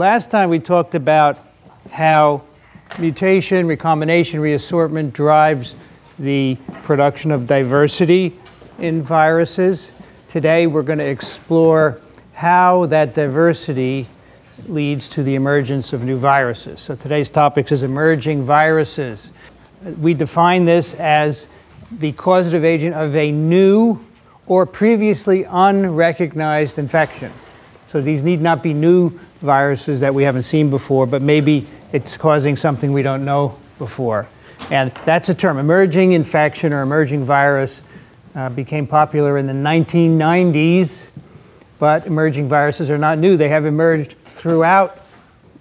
Last time we talked about how mutation, recombination, reassortment drives the production of diversity in viruses. Today we're going to explore how that diversity leads to the emergence of new viruses. So today's topic is emerging viruses. We define this as the causative agent of a new or previously unrecognized infection. So these need not be new viruses that we haven't seen before, but maybe it's causing something we don't know before. And that's a term. Emerging infection or emerging virus became popular in the 1990s, but emerging viruses are not new. They have emerged throughout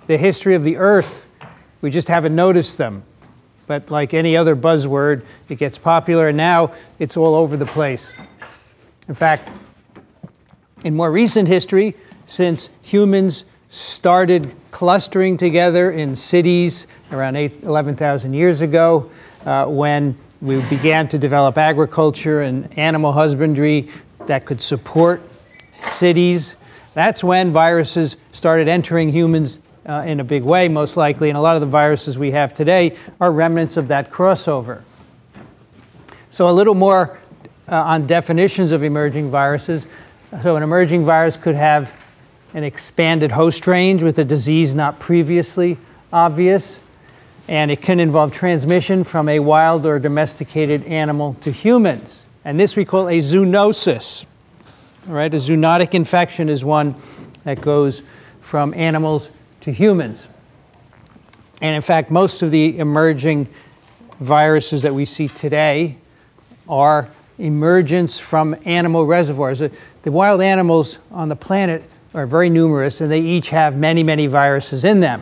the history of the Earth. We just haven't noticed them. But like any other buzzword, it gets popular, and now it's all over the place. In fact, in more recent history, since humans started clustering together in cities around 11,000 years ago, when we began to develop agriculture and animal husbandry that could support cities, that's when viruses started entering humans in a big way, most likely, and a lot of the viruses we have today are remnants of that crossover. So a little more on definitions of emerging viruses. So an emerging virus could have an expanded host range with a disease not previously obvious, and it can involve transmission from a wild or domesticated animal to humans. And this we call a zoonosis. All right, a zoonotic infection is one that goes from animals to humans. And in fact, most of the emerging viruses that we see today are emergence from animal reservoirs. The wild animals on the planet are very numerous, and they each have many, many viruses in them.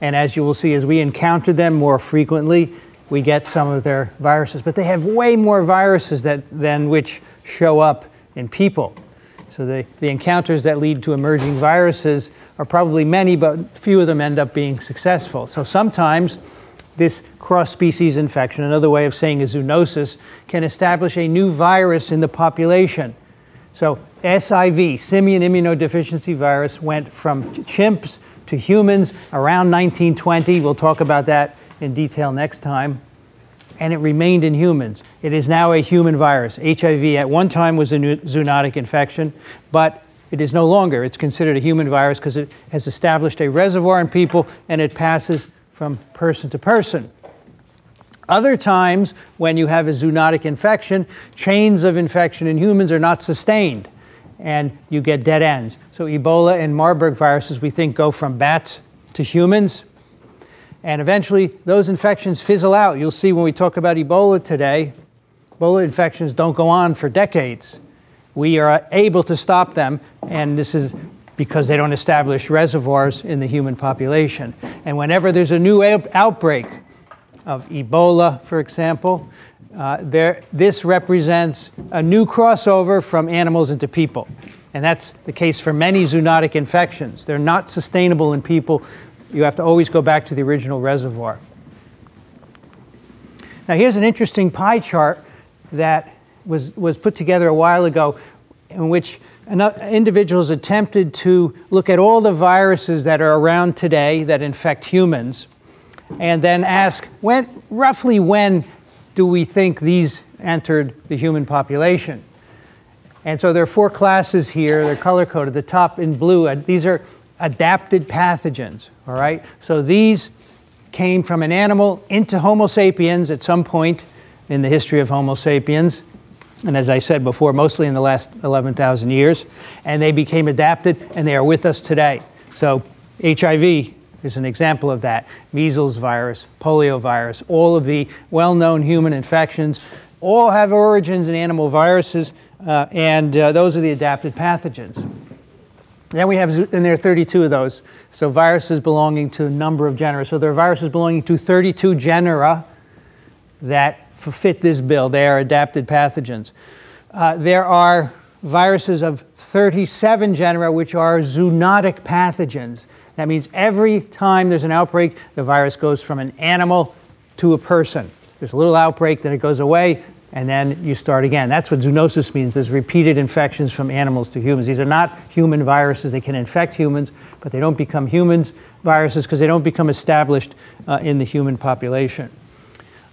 And as you will see, as we encounter them more frequently, we get some of their viruses. But they have way more viruses than which show up in people. So the encounters that lead to emerging viruses are probably many, but few of them end up being successful. So sometimes this cross-species infection, another way of saying a zoonosis, can establish a new virus in the population. So SIV, simian immunodeficiency virus, went from chimps to humans around 1920. We'll talk about that in detail next time. And it remained in humans. It is now a human virus. HIV at one time was a zoonotic infection, but it is no longer. It's considered a human virus because it has established a reservoir in people, and it passes from person to person. Other times, when you have a zoonotic infection, chains of infection in humans are not sustained, and you get dead ends. So Ebola and Marburg viruses, we think, go from bats to humans. And eventually, those infections fizzle out. You'll see when we talk about Ebola today, Ebola infections don't go on for decades. We are able to stop them, and this is because they don't establish reservoirs in the human population. And whenever there's a new outbreak of Ebola, for example, this represents a new crossover from animals into people. And that's the case for many zoonotic infections. They're not sustainable in people. You have to always go back to the original reservoir. Now, here's an interesting pie chart that was put together a while ago, in which individuals attempted to look at all the viruses that are around today that infect humans, and then ask, roughly when do we think these entered the human population? And so there are four classes here. They're color-coded. The top in blue, these are adapted pathogens, all right? So these came from an animal into Homo sapiens at some point in the history of Homo sapiens. And as I said before, mostly in the last 11,000 years. And they became adapted, and they are with us today. So HIV is an example of that. Measles virus, poliovirus, all of the well-known human infections all have origins in animal viruses, and those are the adapted pathogens. Then we have, and there are 32 of those, so viruses belonging to a number of genera. So there are viruses belonging to 32 genera that fit this bill. They are adapted pathogens. There are viruses of 37 genera which are zoonotic pathogens. That means every time there's an outbreak, the virus goes from an animal to a person. There's a little outbreak, then it goes away, and then you start again. That's what zoonosis means, is repeated infections from animals to humans. These are not human viruses. They can infect humans, but they don't become human viruses because they don't become established in the human population.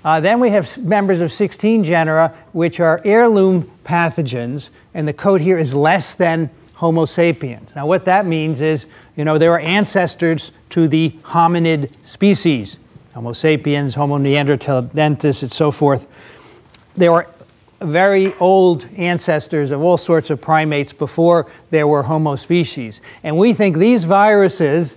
Then we have members of 16 genera, which are heirloom pathogens, and the code here is less than Homo sapiens. Now what that means is, there are ancestors to the hominid species, Homo sapiens, Homo neanderthalensis, and so forth. There were very old ancestors of all sorts of primates before there were Homo species. And we think these viruses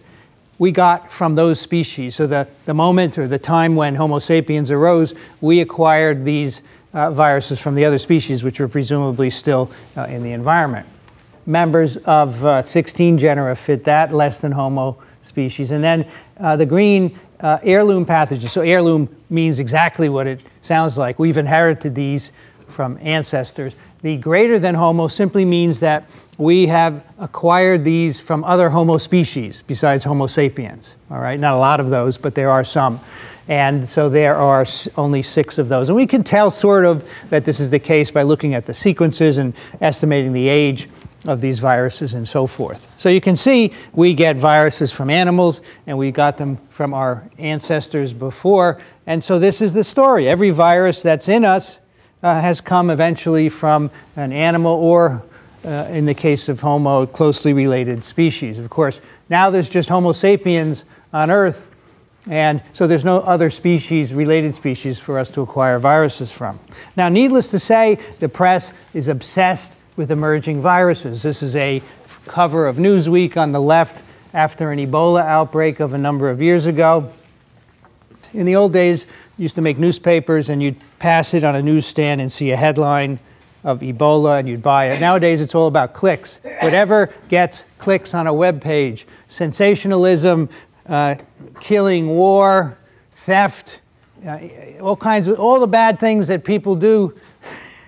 we got from those species. So the moment or the time when Homo sapiens arose, we acquired these viruses from the other species, which were presumably still in the environment. Members of 16 genera fit that less than Homo species. And then the green heirloom pathogens. So heirloom means exactly what it sounds like. We've inherited these from ancestors. The greater than Homo simply means that we have acquired these from other Homo species besides Homo sapiens. All right, not a lot of those, but there are some. And so there are only 6 of those. And we can tell sort of that this is the case by looking at the sequences and estimating the age of these viruses and so forth. So you can see we get viruses from animals and we got them from our ancestors before. And so this is the story. Every virus that's in us has come eventually from an animal or, in the case of Homo, closely related species. Of course, now there's just Homo sapiens on Earth, and so there's no other species, related species, for us to acquire viruses from. Now, needless to say, the press is obsessed with emerging viruses. This is a cover of Newsweek on the left after an Ebola outbreak of a number of years ago. In the old days, you used to make newspapers and you'd pass it on a newsstand and see a headline of Ebola and you'd buy it. Nowadays, it's all about clicks. Whatever gets clicks on a web page, sensationalism, killing, war, theft, all kinds of, all the bad things that people do,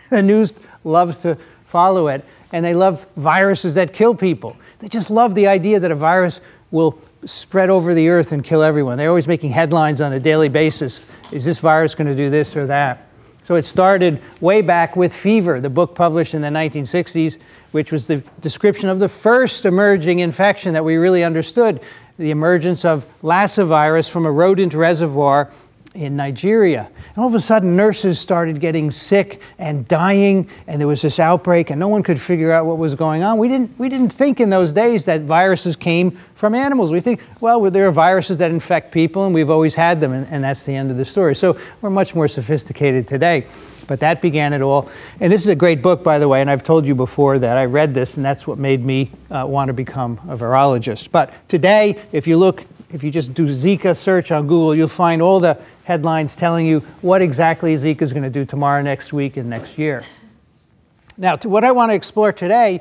the news loves to follow it, and they love viruses that kill people. They just love the idea that a virus will spread over the earth and kill everyone. They're always making headlines on a daily basis. Is this virus going to do this or that? So it started way back with fever, the book published in the 1960s, which was the description of the first emerging infection that we really understood, the emergence of Lassa virus from a rodent reservoir in Nigeria. And all of a sudden, nurses started getting sick and dying, and there was this outbreak, and no one could figure out what was going on. We didn't think in those days that viruses came from animals. We think, well, there are viruses that infect people, and we've always had them, and that's the end of the story. So we're much more sophisticated today, but that began it all. And this is a great book, by the way, and I've told you before that I read this, and that's what made me want to become a virologist. But today, if you just do Zika search on Google, you'll find all the headlines telling you what exactly Zika is going to do tomorrow, next week, and next year. Now, what I want to explore today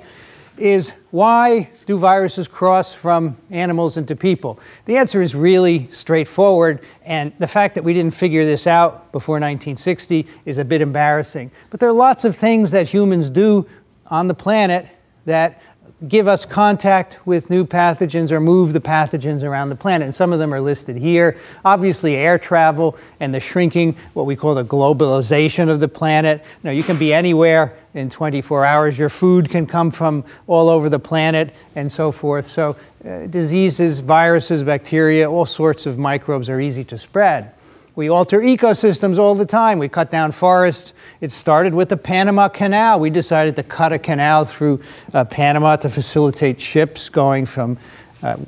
is why do viruses cross from animals into people? The answer is really straightforward, and the fact that we didn't figure this out before 1960 is a bit embarrassing. But there are lots of things that humans do on the planet that give us contact with new pathogens or move the pathogens around the planet. And some of them are listed here. Obviously, air travel and the shrinking, what we call the globalization of the planet. Now, you can be anywhere in 24 hours. Your food can come from all over the planet and so forth. So diseases, viruses, bacteria, all sorts of microbes are easy to spread. We alter ecosystems all the time. We cut down forests. It started with the Panama Canal. We decided to cut a canal through Panama to facilitate ships going from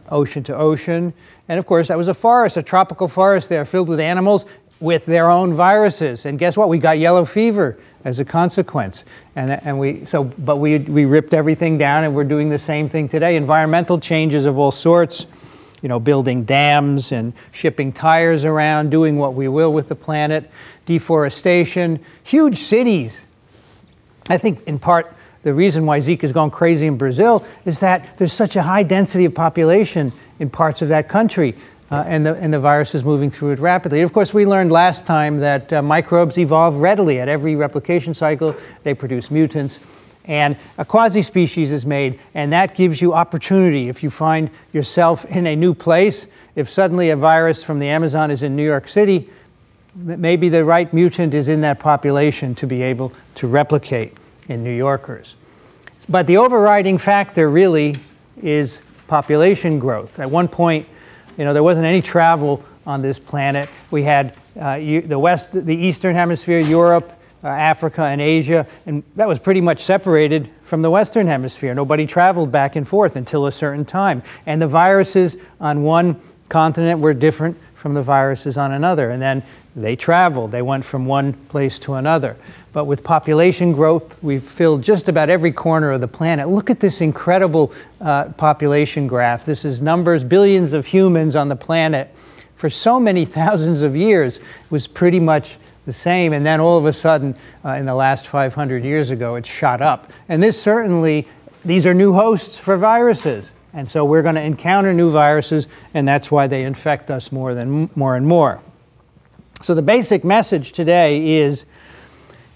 ocean to ocean. And of course, that was a forest, a tropical forest there filled with animals with their own viruses. And guess what? We got yellow fever as a consequence. But we ripped everything down, and we're doing the same thing today. Environmental changes of all sorts. Building dams and shipping tires around, doing what we will with the planet, deforestation, huge cities. I think in part the reason why Zika is going crazy in Brazil is that there's such a high density of population in parts of that country, and the virus is moving through it rapidly. Of course, we learned last time that microbes evolve readily. At every replication cycle, they produce mutants. And a quasi-species is made, and that gives you opportunity. If you find yourself in a new place, if suddenly a virus from the Amazon is in New York City, Maybe the right mutant is in that population to be able to replicate in New Yorkers. But the overriding factor really is population growth. At one point, you know, there wasn't any travel on this planet. We had the Eastern Hemisphere, Europe, Africa, and Asia, and that was pretty much separated from the Western Hemisphere. Nobody traveled back and forth until a certain time. And the viruses on one continent were different from the viruses on another, and then they traveled. They went from one place to another. But with population growth, we've filled just about every corner of the planet. Look at this incredible population graph. This is numbers, billions of humans on the planet. For so many thousands of years, it was pretty much the same, and then all of a sudden, in the last 500 years ago, it shot up. And this certainly, these are new hosts for viruses. And so we're going to encounter new viruses, and that's why they infect us more and more. So the basic message today is,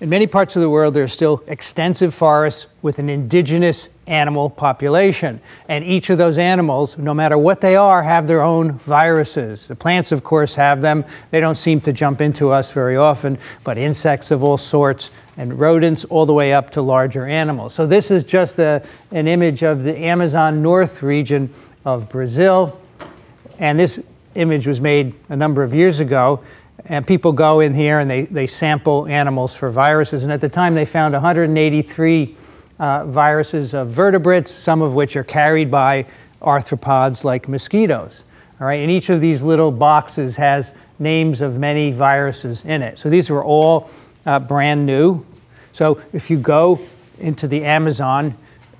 in many parts of the world, there are still extensive forests with an indigenous animal population. And each of those animals, no matter what they are, have their own viruses. The plants, of course, have them. They don't seem to jump into us very often, but insects of all sorts and rodents all the way up to larger animals. So this is just an image of the Amazon North region of Brazil. And this image was made a number of years ago. And people go in here and they sample animals for viruses. And at the time, they found 183 viruses of vertebrates, some of which are carried by arthropods like mosquitoes. All right? And each of these little boxes has names of many viruses in it. So these were all brand new. So if you go into the Amazon,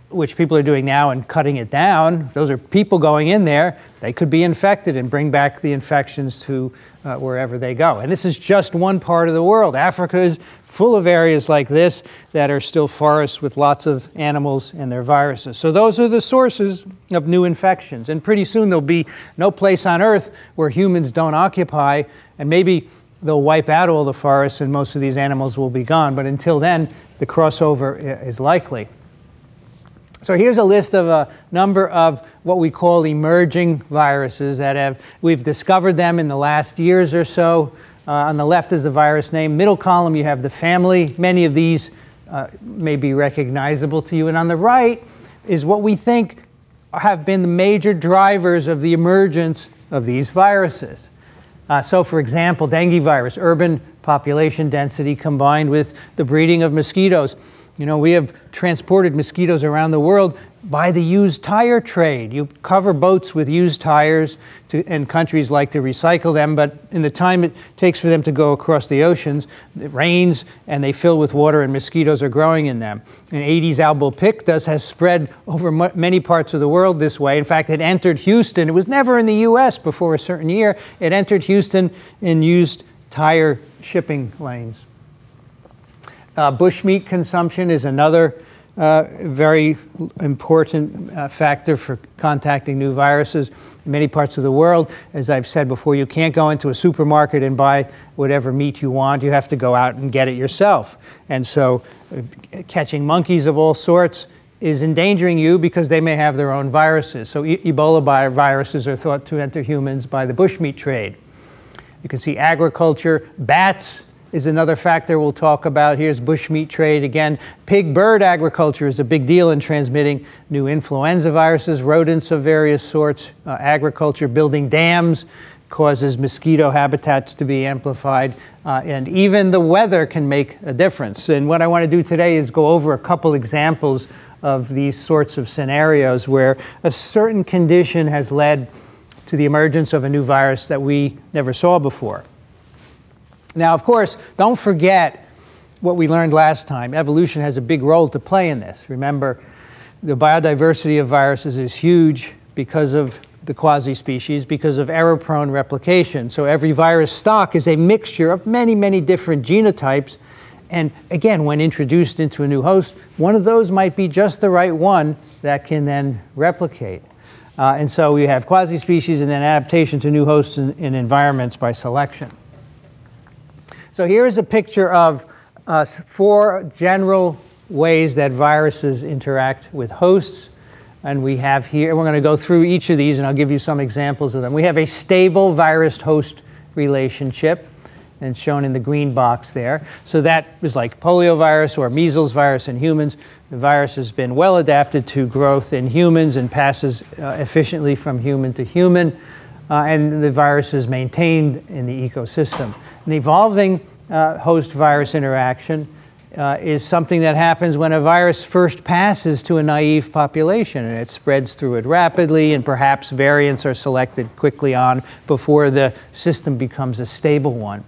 which people are doing now and cutting it down, those are people going in there. They could be infected and bring back the infections to wherever they go. And this is just one part of the world. Africa is full of areas like this that are still forests with lots of animals and their viruses. So those are the sources of new infections. And pretty soon there'll be no place on Earth where humans don't occupy, and maybe they'll wipe out all the forests and most of these animals will be gone. But until then, the crossover is likely. So here's a list of a number of what we call emerging viruses that we've discovered them in the last years or so. On the left is the virus name. Middle column, you have the family. Many of these may be recognizable to you. And on the right is what we think have been the major drivers of the emergence of these viruses. So for example, dengue virus, urban population density combined with the breeding of mosquitoes. You know, we have transported mosquitoes around the world by the used tire trade. You cover boats with used tires, and countries like to recycle them, but in the time it takes for them to go across the oceans, it rains and they fill with water and mosquitoes are growing in them. And Aedes albopictus has spread over many parts of the world this way. In fact, it entered Houston. It was never in the U.S. before a certain year. It entered Houston in used tire shipping lanes. Bushmeat consumption is another very important factor for contacting new viruses in many parts of the world. As I've said before, you can't go into a supermarket and buy whatever meat you want. You have to go out and get it yourself. And so catching monkeys of all sorts is endangering you because they may have their own viruses. So Ebola viruses are thought to enter humans by the bushmeat trade. You can see agriculture, bats is another factor we'll talk about. Here's bushmeat trade again. Pig-bird agriculture is a big deal in transmitting new influenza viruses, rodents of various sorts. Agriculture, building dams causes mosquito habitats to be amplified. And even the weather can make a difference. And what I want to do today is go over a couple examples of these sorts of scenarios where a certain condition has led to the emergence of a new virus that we never saw before. Now, of course, don't forget what we learned last time. Evolution has a big role to play in this. Remember, the biodiversity of viruses is huge because of the quasi-species, because of error-prone replication. So every virus stock is a mixture of many, many different genotypes. And again, when introduced into a new host, one of those might be just the right one that can then replicate. And so we have quasi-species and then adaptation to new hosts and environments by selection. So here is a picture of 4 general ways that viruses interact with hosts. And we have here, we're going to go through each of these and I'll give you some examples of them. We have a stable virus-host relationship. and shown in the green box there. So that is like poliovirus or measles virus in humans. The virus has been well adapted to growth in humans and passes efficiently from human to human. And the virus is maintained in the ecosystem. An evolving host-virus interaction is something that happens when a virus first passes to a naive population, and it spreads through it rapidly, and perhaps variants are selected quickly on before the system becomes a stable one.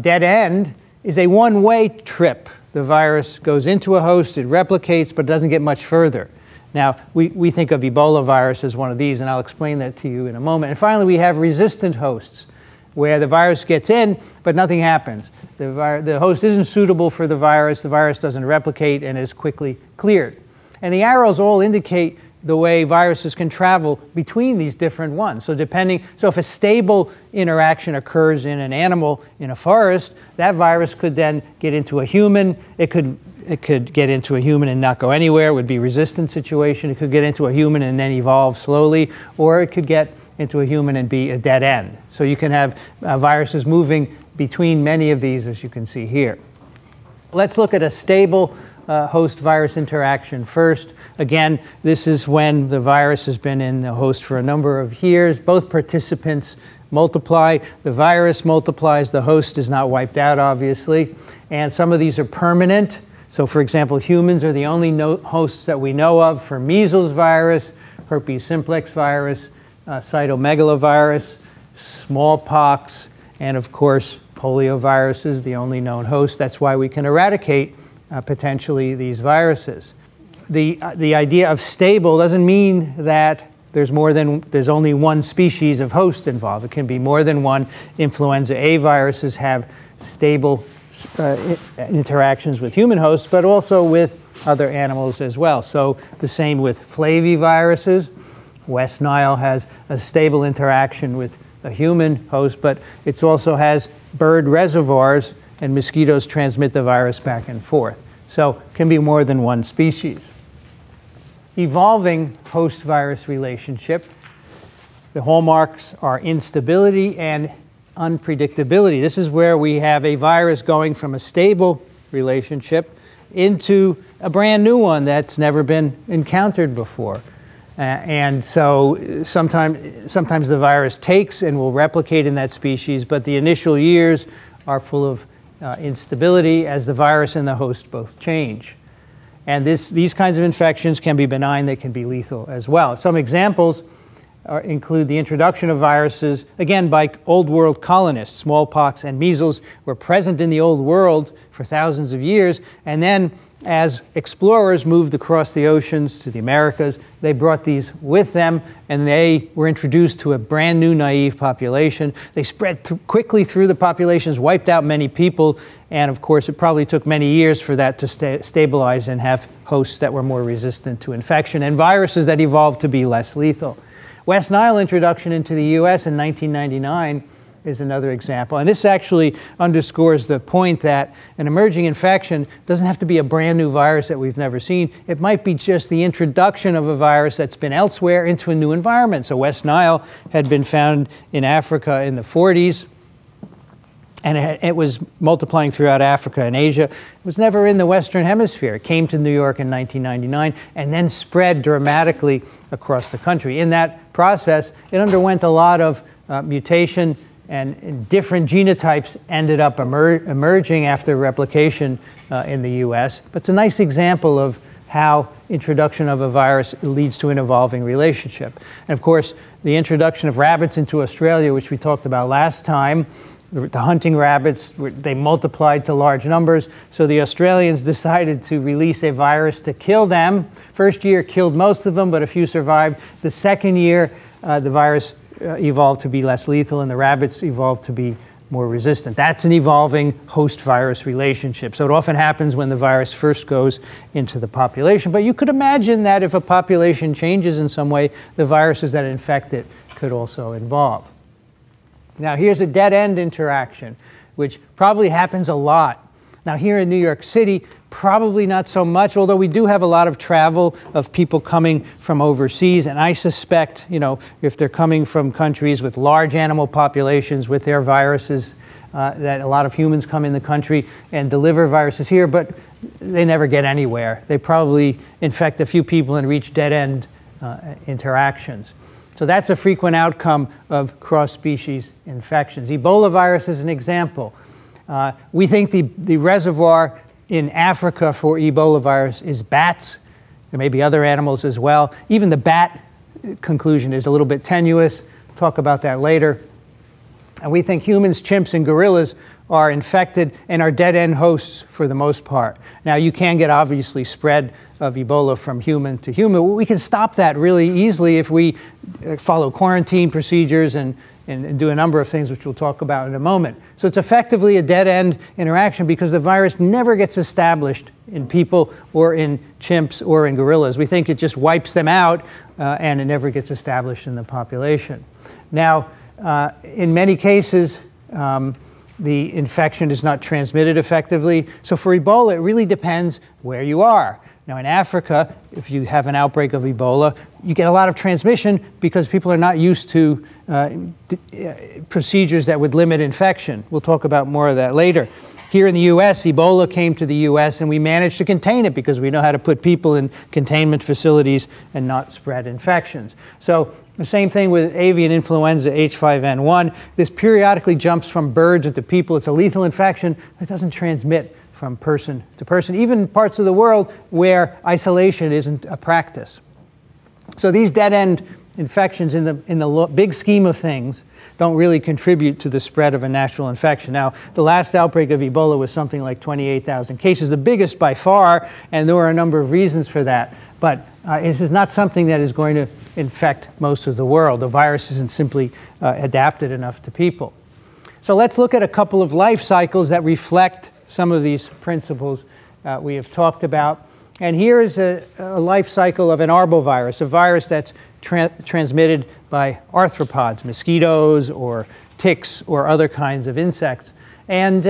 Dead end is a one-way trip. The virus goes into a host, it replicates, but doesn't get much further. Now, we think of Ebola virus as one of these, and I'll explain that to you in a moment. And finally, we have resistant hosts, where the virus gets in, but nothing happens. The host isn't suitable for the virus doesn't replicate and is quickly cleared. And the arrows all indicate the way viruses can travel between these different ones. So so if a stable interaction occurs in an animal in a forest, that virus could then get into a human. It could get into a human and not go anywhere. It would be a resistant situation. It could get into a human and then evolve slowly, or it could get into a human and be a dead end. So you can have viruses moving between many of these, as you can see here. Let's look at a stable host-virus interaction first. Again, this is when the virus has been in the host for a number of years. Both participants multiply. The virus multiplies. The host is not wiped out, obviously. And some of these are permanent. So, for example, humans are the only hosts that we know of for measles virus, herpes simplex virus, cytomegalovirus, smallpox, and of course poliovirus is the only known host. That's why we can eradicate potentially these viruses. The idea of stable doesn't mean that there's only one species of host involved. It can be more than one. Influenza A viruses have stable interactions with human hosts, but also with other animals as well. So the same with flaviviruses. West Nile has a stable interaction with a human host, but it also has bird reservoirs, and mosquitoes transmit the virus back and forth. So it can be more than one species. Evolving host-virus relationship. The hallmarks are instability and unpredictability. This is where we have a virus going from a stable relationship into a brand new one that's never been encountered before. And so sometimes the virus takes and will replicate in that species, but the initial years are full of instability as the virus and the host both change. And these kinds of infections can be benign, they can be lethal as well. Some examples include the introduction of viruses, again, by Old World colonists. Smallpox and measles were present in the Old World for thousands of years, and then as explorers moved across the oceans to the Americas, they brought these with them, and they were introduced to a brand new naive population. They spread quickly through the populations, wiped out many people, and of course it probably took many years for that to stabilize and have hosts that were more resistant to infection and viruses that evolved to be less lethal. West Nile introduction into the US in 1999 is another example. And this actually underscores the point that an emerging infection doesn't have to be a brand new virus that we've never seen. It might be just the introduction of a virus that's been elsewhere into a new environment. So West Nile had been found in Africa in the 40s, and it was multiplying throughout Africa and Asia. It was never in the Western Hemisphere. It came to New York in 1999 and then spread dramatically across the country. In that process, it underwent a lot of mutation, and different genotypes ended up emerging after replication in the US. But it's a nice example of how introduction of a virus leads to an evolving relationship. And of course, the introduction of rabbits into Australia, which we talked about last time, the hunting rabbits, they multiplied to large numbers. So the Australians decided to release a virus to kill them. First year killed most of them, but a few survived. The second year, the virus evolved to be less lethal, and the rabbits evolved to be more resistant. That's an evolving host-virus relationship. So it often happens when the virus first goes into the population. But you could imagine that if a population changes in some way, the viruses that infect it could also evolve. Now here's a dead-end interaction, which probably happens a lot. Now here in New York City, probably not so much, although we do have a lot of travel of people coming from overseas, and I suspect, if they're coming from countries with large animal populations with their viruses, that a lot of humans come in the country and deliver viruses here, but they never get anywhere. They probably infect a few people and reach dead-end interactions. So that's a frequent outcome of cross-species infections. Ebola virus is an example. We think the reservoir in Africa for Ebola virus is bats. There may be other animals as well. Even the bat conclusion is a little bit tenuous. We'll talk about that later. And we think humans, chimps, and gorillas are infected and are dead-end hosts for the most part. Now, you can get, obviously, spread of Ebola from human to human. We can stop that really easily if we follow quarantine procedures and do a number of things which we'll talk about in a moment. So it's effectively a dead-end interaction because the virus never gets established in people or in chimps or in gorillas. We think it just wipes them out and it never gets established in the population. Now, in many cases, the infection is not transmitted effectively. So for Ebola, it really depends where you are. Now, in Africa, if you have an outbreak of Ebola, you get a lot of transmission because people are not used to procedures that would limit infection. We'll talk about more of that later. Here in the US, Ebola came to the US and we managed to contain it because we know how to put people in containment facilities and not spread infections. So the same thing with avian influenza H5N1. This periodically jumps from birds into people. It's a lethal infection that doesn't transmit from person to person, even in parts of the world where isolation isn't a practice. So these dead-end infections in the big scheme of things don't really contribute to the spread of a natural infection. Now, the last outbreak of Ebola was something like 28,000 cases, the biggest by far, and there were a number of reasons for that. But this is not something that is going to infect most of the world. The virus isn't simply adapted enough to people. So let's look at a couple of life cycles that reflect some of these principles we have talked about. And here is a life cycle of an arbovirus, a virus that's transmitted by arthropods, mosquitoes or ticks or other kinds of insects. And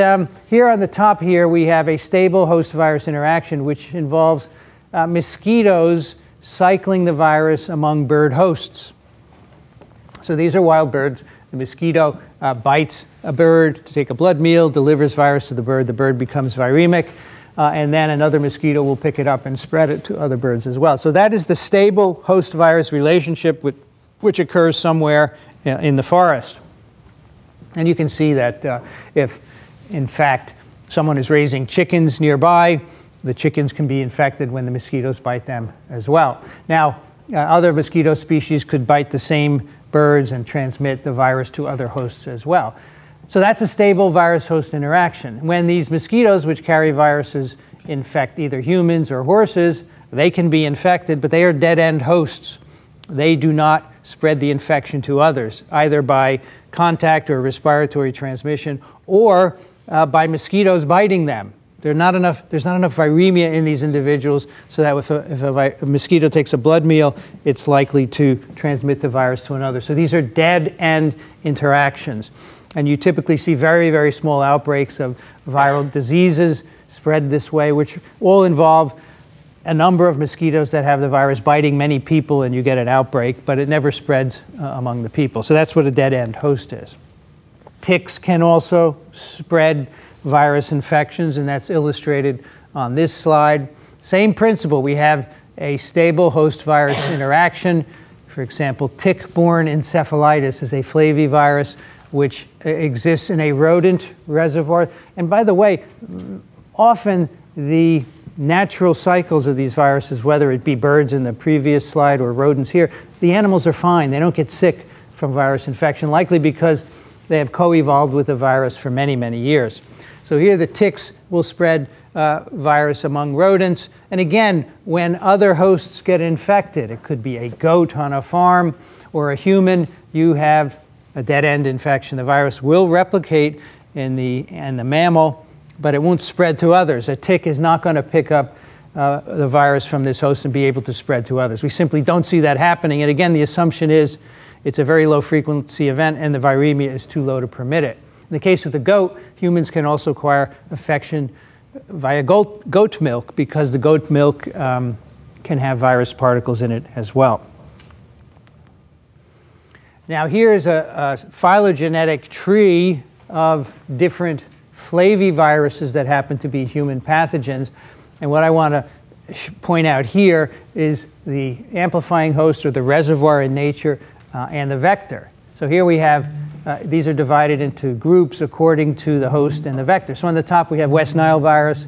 here on the top here, we have a stable host-virus interaction, which involves mosquitoes cycling the virus among bird hosts. So these are wild birds. The mosquito bites a bird to take a blood meal, delivers virus to the bird. The bird becomes viremic. And then another mosquito will pick it up and spread it to other birds as well. So that is the stable host-virus relationship which occurs somewhere in the forest. And you can see that if, in fact, someone is raising chickens nearby, the chickens can be infected when the mosquitoes bite them as well. Now, other mosquito species could bite the same birds and transmit the virus to other hosts as well. So that's a stable virus-host interaction. When these mosquitoes, which carry viruses, infect either humans or horses, they can be infected, but they are dead-end hosts. They do not spread the infection to others, either by contact or respiratory transmission, or by mosquitoes biting them. There's not enough viremia in these individuals so that if a mosquito takes a blood meal, it's likely to transmit the virus to another. So these are dead-end interactions. And you typically see very, very small outbreaks of viral diseases spread this way, which all involve a number of mosquitoes that have the virus biting many people and you get an outbreak, but it never spreads among the people. So that's what a dead-end host is. Ticks can also spread virus infections, and that's illustrated on this slide. Same principle. We have a stable host-virus interaction. For example, tick-borne encephalitis is a flavivirus which exists in a rodent reservoir. And by the way, often the natural cycles of these viruses, whether it be birds in the previous slide or rodents here, the animals are fine. They don't get sick from virus infection, likely because they have co-evolved with the virus for many, many years. So here the ticks will spread virus among rodents. And again, when other hosts get infected, it could be a goat on a farm or a human, you have a dead-end infection. The virus will replicate in the mammal, but it won't spread to others. A tick is not going to pick up the virus from this host and be able to spread to others. We simply don't see that happening. And again, the assumption is it's a very low-frequency event and the viremia is too low to permit it. In the case of the goat, humans can also acquire infection via goat milk because the goat milk can have virus particles in it as well. Now, here is a phylogenetic tree of different flaviviruses that happen to be human pathogens. And what I want to point out here is the amplifying host, or the reservoir in nature, and the vector. So here we have, these are divided into groups according to the host and the vector. So on the top we have West Nile virus,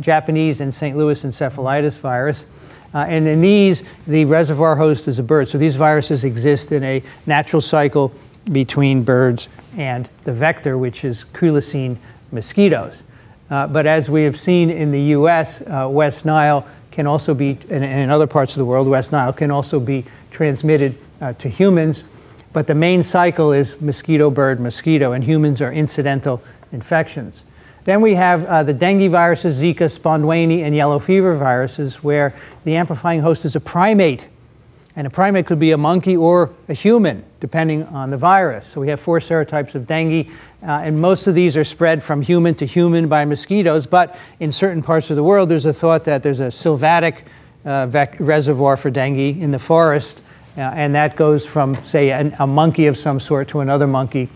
Japanese and St. Louis encephalitis virus. And in these, the reservoir host is a bird. So these viruses exist in a natural cycle between birds and the vector, which is coelacine mosquitoes. But as we have seen in the US, West Nile can also be, and in other parts of the world, West Nile can also be transmitted to humans. But the main cycle is mosquito, bird, mosquito, and humans are incidental infections. Then we have the dengue viruses, Zika, Spondwaini, and yellow fever viruses, where the amplifying host is a primate. And a primate could be a monkey or a human, depending on the virus. So we have four serotypes of dengue, and most of these are spread from human to human by mosquitoes. But in certain parts of the world, there's a thought that there's a sylvatic reservoir for dengue in the forest, and that goes from, say, a monkey of some sort to another monkey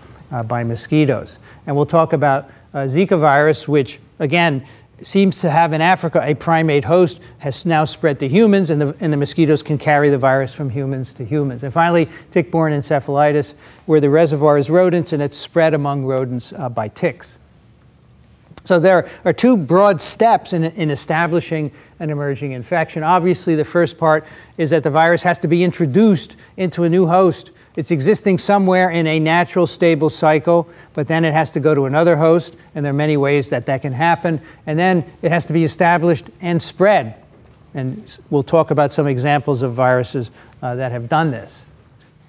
by mosquitoes. And we'll talk about Zika virus, which again seems to have in Africa a primate host, has now spread to humans, and the mosquitoes can carry the virus from humans to humans. And finally, tick-borne encephalitis, where the reservoir is rodents and it's spread among rodents by ticks. So there are two broad steps in establishing an emerging infection. Obviously, the first part is that the virus has to be introduced into a new host. It's existing somewhere in a natural, stable cycle, but then it has to go to another host, and there are many ways that that can happen. And then it has to be established and spread. And we'll talk about some examples of viruses that have done this.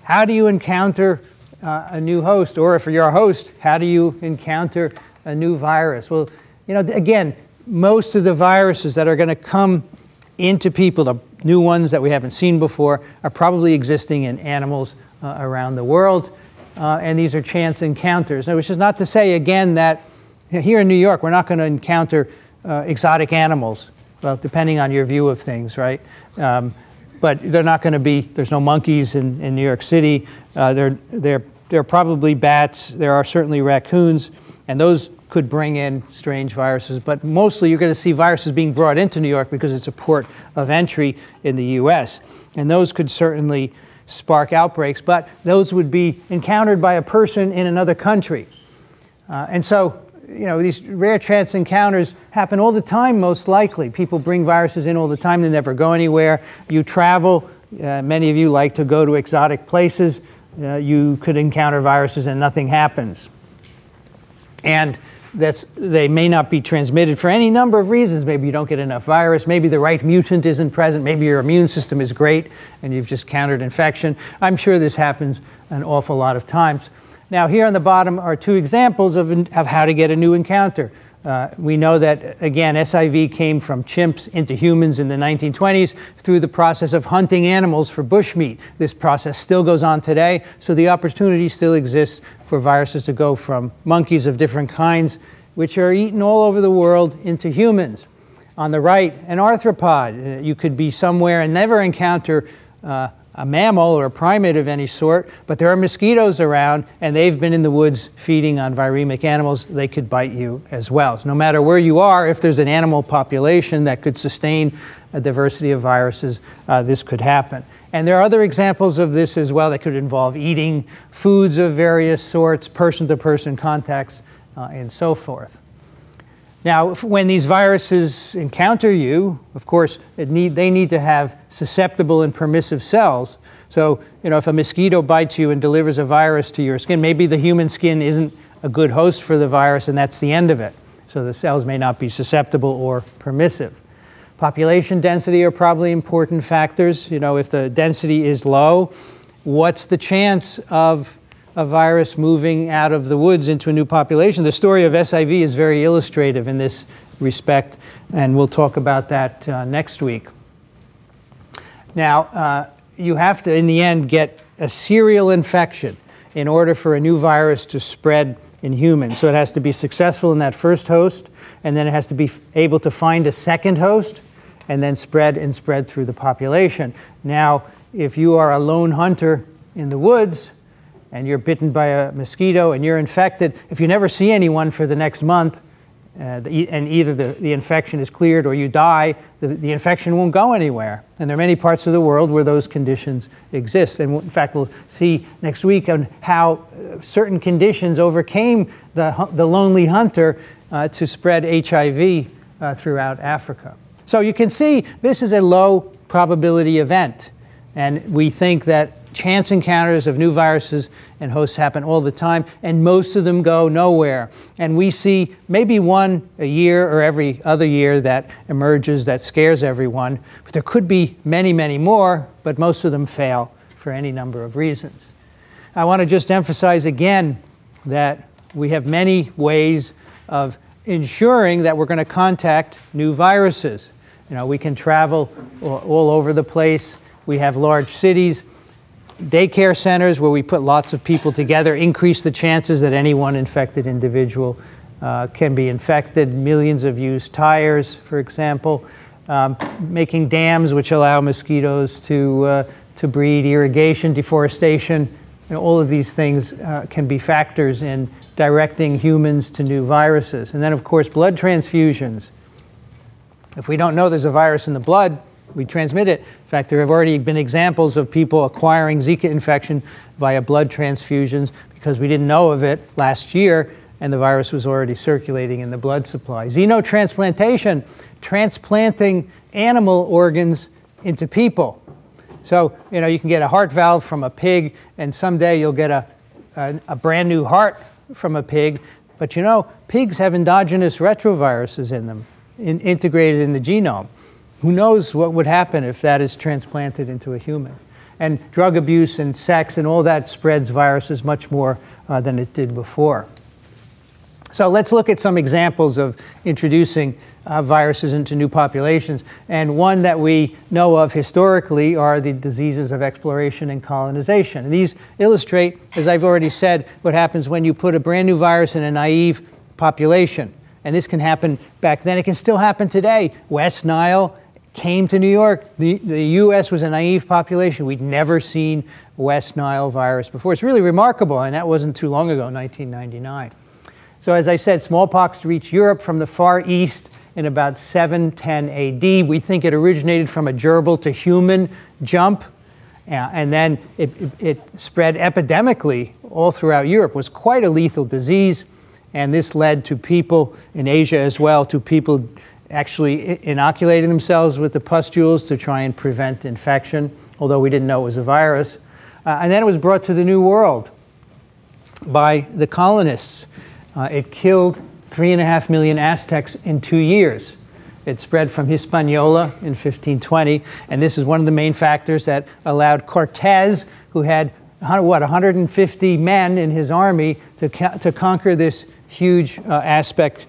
How do you encounter a new host? Or if you're a host, how do you encounter a new virus? Well, you know, again, most of the viruses that are going to come into people, the new ones that we haven't seen before, are probably existing in animals around the world. And these are chance encounters. Now, which is not to say, again, that here in New York, we're not going to encounter exotic animals. Well, depending on your view of things, right? But they're not going to be, there's no monkeys in New York City. There are probably bats. There are certainly raccoons. And those could bring in strange viruses. But mostly you're going to see viruses being brought into New York because it's a port of entry in the US. And those could certainly spark outbreaks. But those would be encountered by a person in another country. And so, you know, these rare chance encounters happen all the time, most likely. People bring viruses in all the time. They never go anywhere. You travel. Many of you like to go to exotic places. You could encounter viruses and nothing happens. And they may not be transmitted for any number of reasons. Maybe you don't get enough virus. Maybe the right mutant isn't present. Maybe your immune system is great and you've just countered infection. I'm sure this happens an awful lot of times. Now here on the bottom are two examples of how to get a new encounter. We know that, again, SIV came from chimps into humans in the 1920s through the process of hunting animals for bushmeat. This process still goes on today, so the opportunity still exists for viruses to go from monkeys of different kinds, which are eaten all over the world, into humans. On the right, an arthropod. You could be somewhere and never encounter a mammal or a primate of any sort, but there are mosquitoes around, and they've been in the woods feeding on viremic animals. They could bite you as well. So no matter where you are, if there's an animal population that could sustain a diversity of viruses, this could happen. And there are other examples of this as well that could involve eating foods of various sorts, person-to-person contacts, and so forth. Now, when these viruses encounter you, of course, they need to have susceptible and permissive cells. So, you know, if a mosquito bites you and delivers a virus to your skin, maybe the human skin isn't a good host for the virus, and that's the end of it. So the cells may not be susceptible or permissive. Population density are probably important factors. You know, if the density is low, what's the chance of a virus moving out of the woods into a new population? The story of SIV is very illustrative in this respect, and we'll talk about that next week. Now, you have to, in the end, get a serial infection in order for a new virus to spread in humans. So it has to be successful in that first host, and then it has to be able to find a second host, and then spread through the population. Now, if you are a lone hunter in the woods, and you're bitten by a mosquito and you're infected, if you never see anyone for the next month, and either the infection is cleared or you die, the infection won't go anywhere. And there are many parts of the world where those conditions exist. And in fact, we'll see next week on how certain conditions overcame the lonely hunter to spread HIV throughout Africa. So you can see this is a low probability event. And we think that chance encounters of new viruses and hosts happen all the time, and most of them go nowhere. And we see maybe one a year or every other year that emerges that scares everyone. But there could be many, many more, but most of them fail for any number of reasons. I want to just emphasize again that we have many ways of ensuring that we're going to contact new viruses. You know, we can travel all over the place. We have large cities. Daycare centers where we put lots of people together increase the chances that any one infected individual can be infected. Millions of used tires, for example. Making dams which allow mosquitoes to breed, irrigation, deforestation. And all of these things can be factors in directing humans to new viruses. And then, of course, blood transfusions. If we don't know there's a virus in the blood, we transmit it. In fact, there have already been examples of people acquiring Zika infection via blood transfusions because we didn't know of it last year and the virus was already circulating in the blood supply. Xenotransplantation, transplanting animal organs into people. So, you know, you can get a heart valve from a pig and someday you'll get a brand new heart from a pig. But you know, pigs have endogenous retroviruses in them, integrated in the genome. Who knows what would happen if that is transplanted into a human? And drug abuse and sex and all that spreads viruses much more than it did before. So let's look at some examples of introducing viruses into new populations. And one that we know of historically are the diseases of exploration and colonization. And these illustrate, as I've already said, what happens when you put a brand new virus in a naive population. And this can happen back then. It can still happen today. West Nile came to New York. The U.S. was a naive population. We'd never seen West Nile virus before. It's really remarkable, and that wasn't too long ago, 1999. So as I said, smallpox reached Europe from the Far East in about 710 AD. We think it originated from a gerbil to human jump, and then it spread epidemically all throughout Europe. It was quite a lethal disease, and this led to people in Asia as well, to people actually inoculating themselves with the pustules to try and prevent infection, although we didn't know it was a virus. And then it was brought to the New World by the colonists. It killed 3.5 million Aztecs in 2 years. It spread from Hispaniola in 1520, and this is one of the main factors that allowed Cortez, who had, what, 150 men in his army to conquer this huge Aztec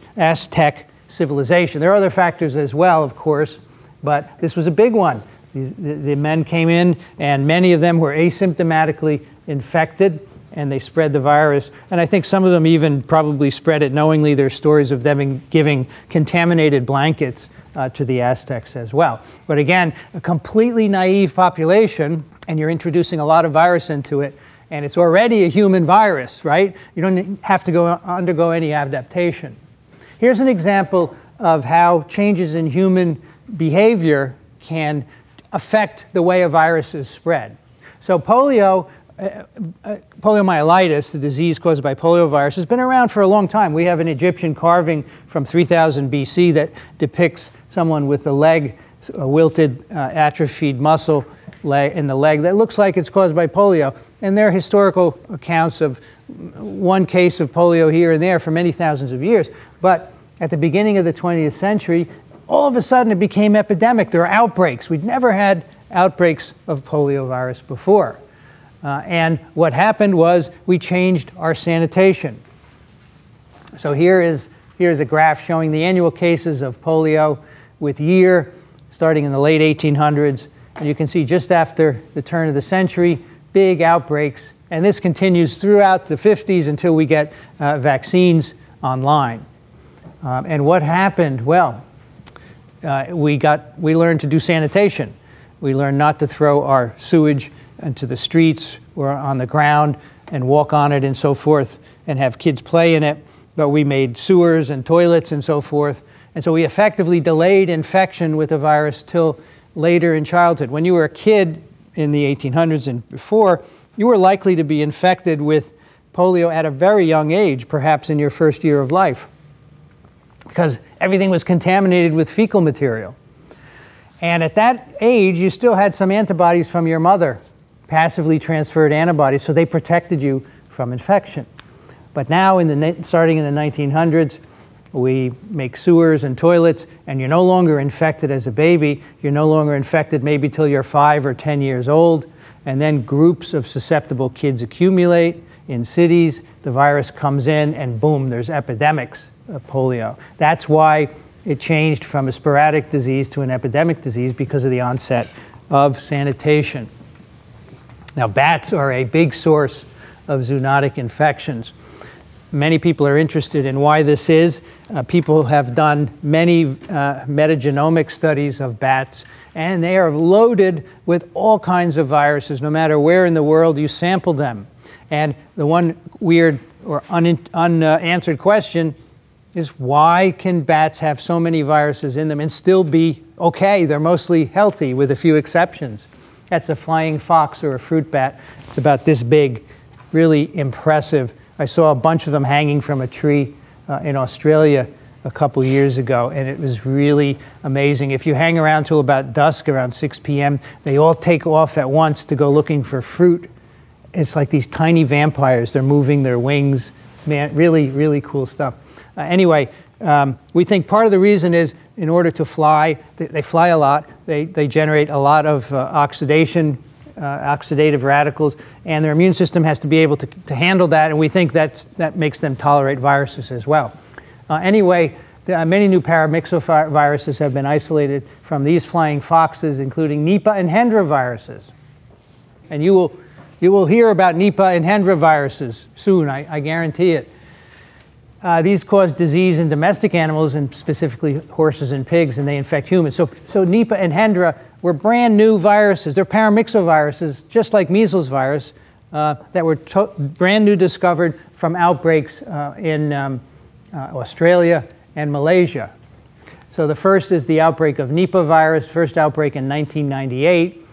civilization. There are other factors as well, of course, but this was a big one. The men came in, and many of them were asymptomatically infected, and they spread the virus. And I think some of them even probably spread it knowingly. There are stories of them giving contaminated blankets to the Aztecs as well. But again, a completely naive population, and you're introducing a lot of virus into it, and it's already a human virus, right? You don't have to undergo any adaptation. Here's an example of how changes in human behavior can affect the way a virus is spread. So polio, poliomyelitis, the disease caused by poliovirus, has been around for a long time. We have an Egyptian carving from 3000 BC that depicts someone with a leg, a wilted, atrophied muscle in the leg that looks like it's caused by polio. And there are historical accounts of one case of polio here and there for many thousands of years. But at the beginning of the 20th century, all of a sudden it became epidemic. There are outbreaks. We'd never had outbreaks of poliovirus before. And what happened was we changed our sanitation. So here is a graph showing the annual cases of polio with year, starting in the late 1800s. And you can see just after the turn of the century, big outbreaks. And this continues throughout the 50s until we get vaccines online. And what happened? Well, we learned to do sanitation. We learned not to throw our sewage into the streets or on the ground. and walk on it and so forth and have kids play in it. But we made sewers and toilets and so forth. And so we effectively delayed infection with the virus till later in childhood. When you were a kid in the 1800s and before, you were likely to be infected with polio at a very young age, perhaps in your first year of life, because everything was contaminated with fecal material. And at that age, you still had some antibodies from your mother, passively transferred antibodies, so they protected you from infection. But now, starting in the 1900s, we make sewers and toilets, and you're no longer infected as a baby. You're no longer infected maybe till you're 5 or 10 years old. And then groups of susceptible kids accumulate in cities. The virus comes in, and boom, there's epidemics of polio. That's why it changed from a sporadic disease to an epidemic disease, because of the onset of sanitation. Now, bats are a big source of zoonotic infections. Many people are interested in why this is. People have done many metagenomic studies of bats, and they are loaded with all kinds of viruses, no matter where in the world you sample them. And the one weird or unanswered question is, why can bats have so many viruses in them and still be okay? They're mostly healthy with a few exceptions. That's a flying fox or a fruit bat. It's about this big, really impressive. I saw a bunch of them hanging from a tree in Australia a couple years ago, and it was really amazing. If you hang around till about dusk, around 6 p.m., they all take off at once to go looking for fruit. It's like these tiny vampires. They're moving their wings. Man, really, really cool stuff. We think part of the reason is, in order to fly, they fly a lot. They generate a lot of oxidation. Oxidative radicals, and their immune system has to be able to handle that, and we think that makes them tolerate viruses as well. Many new paramyxoviruses have been isolated from these flying foxes, including Nipah and Hendra viruses. And you will hear about Nipah and Hendra viruses soon, I guarantee it. These cause disease in domestic animals, and specifically horses and pigs, and they infect humans. So Nipah and Hendra were brand new viruses. They're paramyxoviruses, just like measles virus, that were brand new discovered from outbreaks in Australia and Malaysia. So the first is the outbreak of Nipah virus, first outbreak in 1998.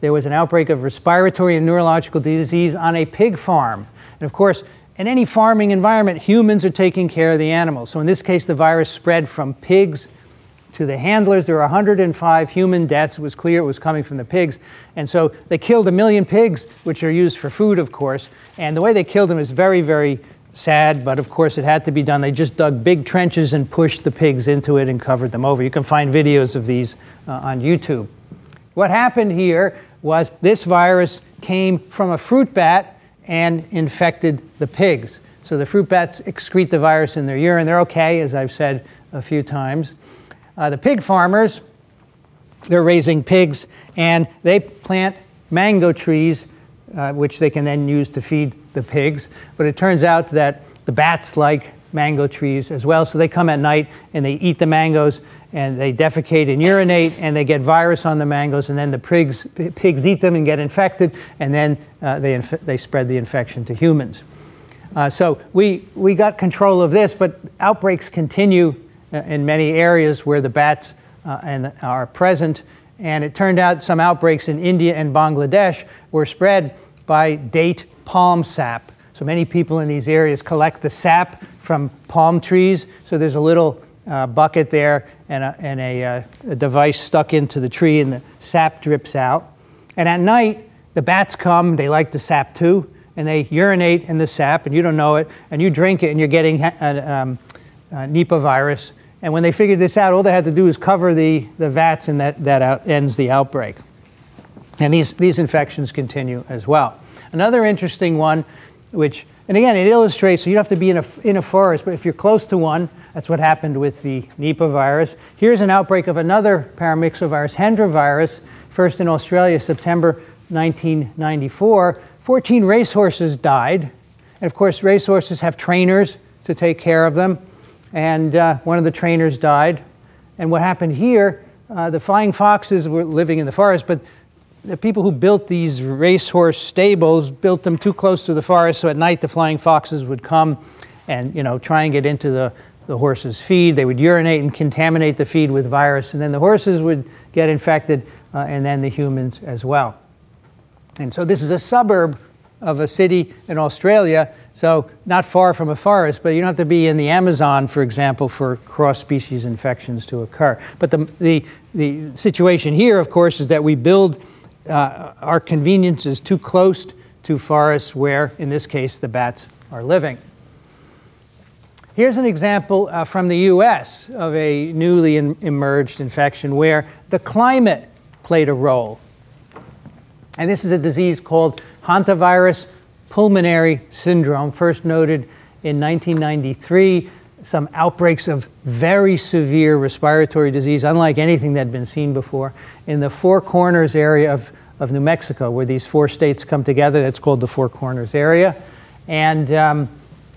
There was an outbreak of respiratory and neurological disease on a pig farm. And of course, in any farming environment, humans are taking care of the animals. So in this case, the virus spread from pigs to the handlers. There were 105 human deaths. It was clear it was coming from the pigs. And so they killed 1 million pigs, which are used for food, of course. And the way they killed them is very, very sad, but of course it had to be done. They just dug big trenches and pushed the pigs into it and covered them over. You can find videos of these on YouTube. What happened here was this virus came from a fruit bat and infected the pigs. So the fruit bats excrete the virus in their urine. They're okay, as I've said a few times. The pig farmers, they're raising pigs, and they plant mango trees, which they can then use to feed the pigs. But it turns out that the bats like mango trees as well, so they come at night and they eat the mangoes, and they defecate and urinate, and they get virus on the mangoes, and then the pigs eat them and get infected, and then they spread the infection to humans. So we got control of this, but outbreaks continue in many areas where the bats are present, and it turned out some outbreaks in India and Bangladesh were spread by date palm sap. So many people in these areas collect the sap from palm trees, so there's a little bucket there and a device stuck into the tree, and the sap drips out. And at night, the bats come, they like the sap too, and they urinate in the sap, and you don't know it, and you drink it, and you're getting Nipah virus. And when they figured this out, all they had to do is cover the vats, and that ends the outbreak. And these infections continue as well. Another interesting one, which, and again, it illustrates, so you don't have to be in a forest, but if you're close to one, that's what happened with the Nipah virus. Here's an outbreak of another paramyxovirus, Hendra virus, first in Australia, September 1994. 14 racehorses died. And of course, racehorses have trainers to take care of them. And one of the trainers died. And what happened here, the flying foxes were living in the forest, but the people who built these racehorse stables built them too close to the forest, so at night the flying foxes would come and, you know, try and get into the horses' feed. They would urinate and contaminate the feed with virus, and then the horses would get infected, and then the humans as well. And so this is a suburb of a city in Australia, so not far from a forest, but you don't have to be in the Amazon, for example, for cross-species infections to occur. But the situation here, of course, is that we build our conveniences too close to forests where, in this case, the bats are living. Here's an example from the US of a newly emerged infection where the climate played a role. And this is a disease called hantavirus pulmonary syndrome, first noted in 1993. Some outbreaks of very severe respiratory disease, unlike anything that had been seen before, in the Four Corners area of New Mexico, where these four states come together. That's called the Four Corners area. And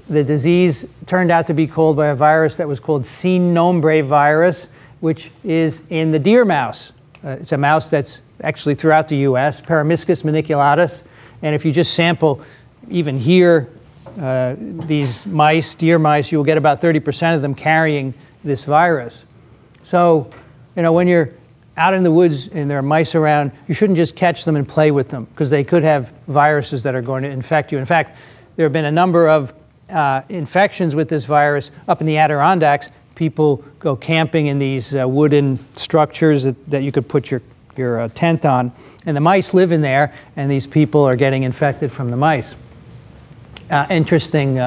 the disease turned out to be caused by a virus that was called sin nombre virus, which is in the deer mouse. It's a mouse that's actually throughout the US, Paramiscus maniculatus. And if you just sample even here these mice, deer mice, you'll get about 30% of them carrying this virus. So, you know, when you're out in the woods and there are mice around, you shouldn't just catch them and play with them, because they could have viruses that are going to infect you. In fact, there have been a number of infections with this virus up in the Adirondacks. People go camping in these wooden structures that you could put your tent on, and the mice live in there, and these people are getting infected from the mice. Interesting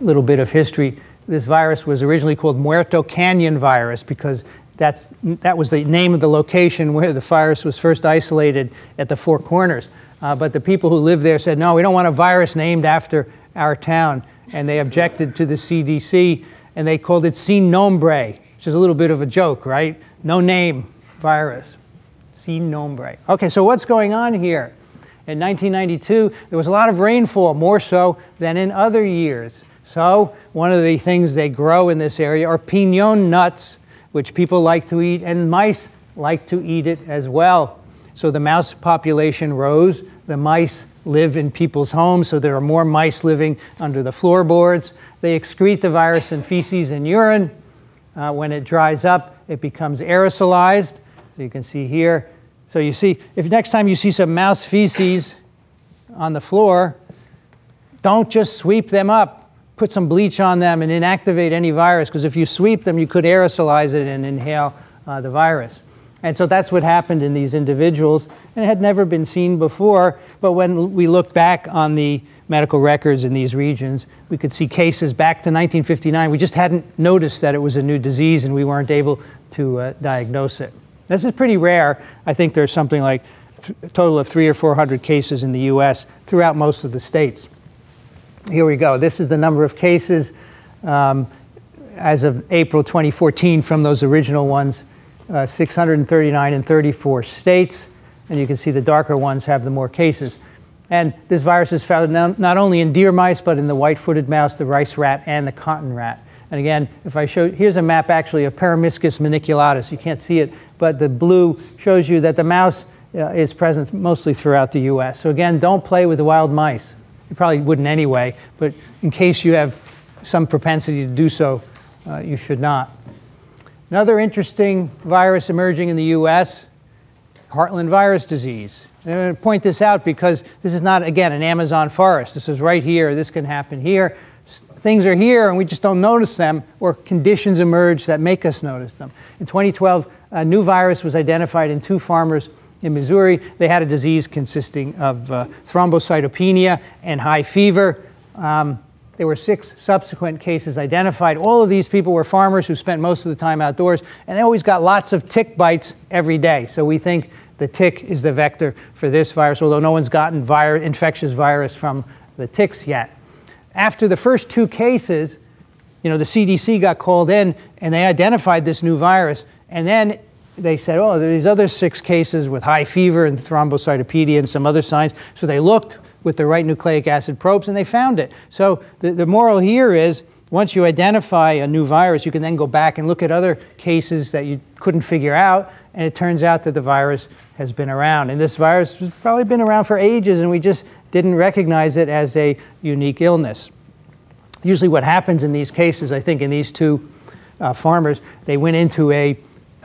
little bit of history. This virus was originally called Muerto Canyon virus because that was the name of the location where the virus was first isolated at the Four Corners. But the people who lived there said, no, we don't want a virus named after our town, and they objected to the CDC, and they called it sin nombre, which is a little bit of a joke, right? No name virus, sin nombre. Okay, so what's going on here? In 1992, there was a lot of rainfall, more so than in other years. So one of the things they grow in this area are piñon nuts, which people like to eat, and mice like to eat it as well. So the mouse population rose, the mice live in people's homes, so there are more mice living under the floorboards. They excrete the virus in feces and urine. When it dries up, it becomes aerosolized. So you can see here. So you see, if next time you see some mouse feces on the floor, don't just sweep them up. Put some bleach on them and inactivate any virus, because if you sweep them, you could aerosolize it and inhale the virus. And so that's what happened in these individuals, and it had never been seen before. But when we look back on the medical records in these regions, we could see cases back to 1959. We just hadn't noticed that it was a new disease, and we weren't able to diagnose it. This is pretty rare. I think there's something like a total of 300 or 400 cases in the US throughout most of the states. Here we go. This is the number of cases as of April 2014 from those original ones. 639 in 34 states, and you can see the darker ones have the more cases. And this virus is found not only in deer mice, but in the white-footed mouse, the rice rat, and the cotton rat. And again, if I show, here's a map actually of Paramiscus maniculatus. You can't see it, but the blue shows you that the mouse is present mostly throughout the US. So again, don't play with the wild mice. You probably wouldn't anyway, but in case you have some propensity to do so, you should not. Another interesting virus emerging in the US, Heartland virus disease. And I'm going to point this out because this is not, again, an Amazon forest. This is right here. This can happen here. Things are here and we just don't notice them, or conditions emerge that make us notice them. In 2012, a new virus was identified in two farmers in Missouri. They had a disease consisting of thrombocytopenia and high fever. There were 6 subsequent cases identified. All of these people were farmers who spent most of the time outdoors, and they always got lots of tick bites every day. So we think the tick is the vector for this virus, although no one's gotten infectious virus from the ticks yet. After the first 2 cases, you know, the CDC got called in, and they identified this new virus. And then they said, oh, there are these other 6 cases with high fever and thrombocytopenia and some other signs. So they looked with the right nucleic acid probes, and they found it. So the moral here is, once you identify a new virus, you can then go back and look at other cases that you couldn't figure out, and it turns out that the virus has been around. And this virus has probably been around for ages, and we just didn't recognize it as a unique illness. Usually what happens in these cases, I think in these two farmers, they went into a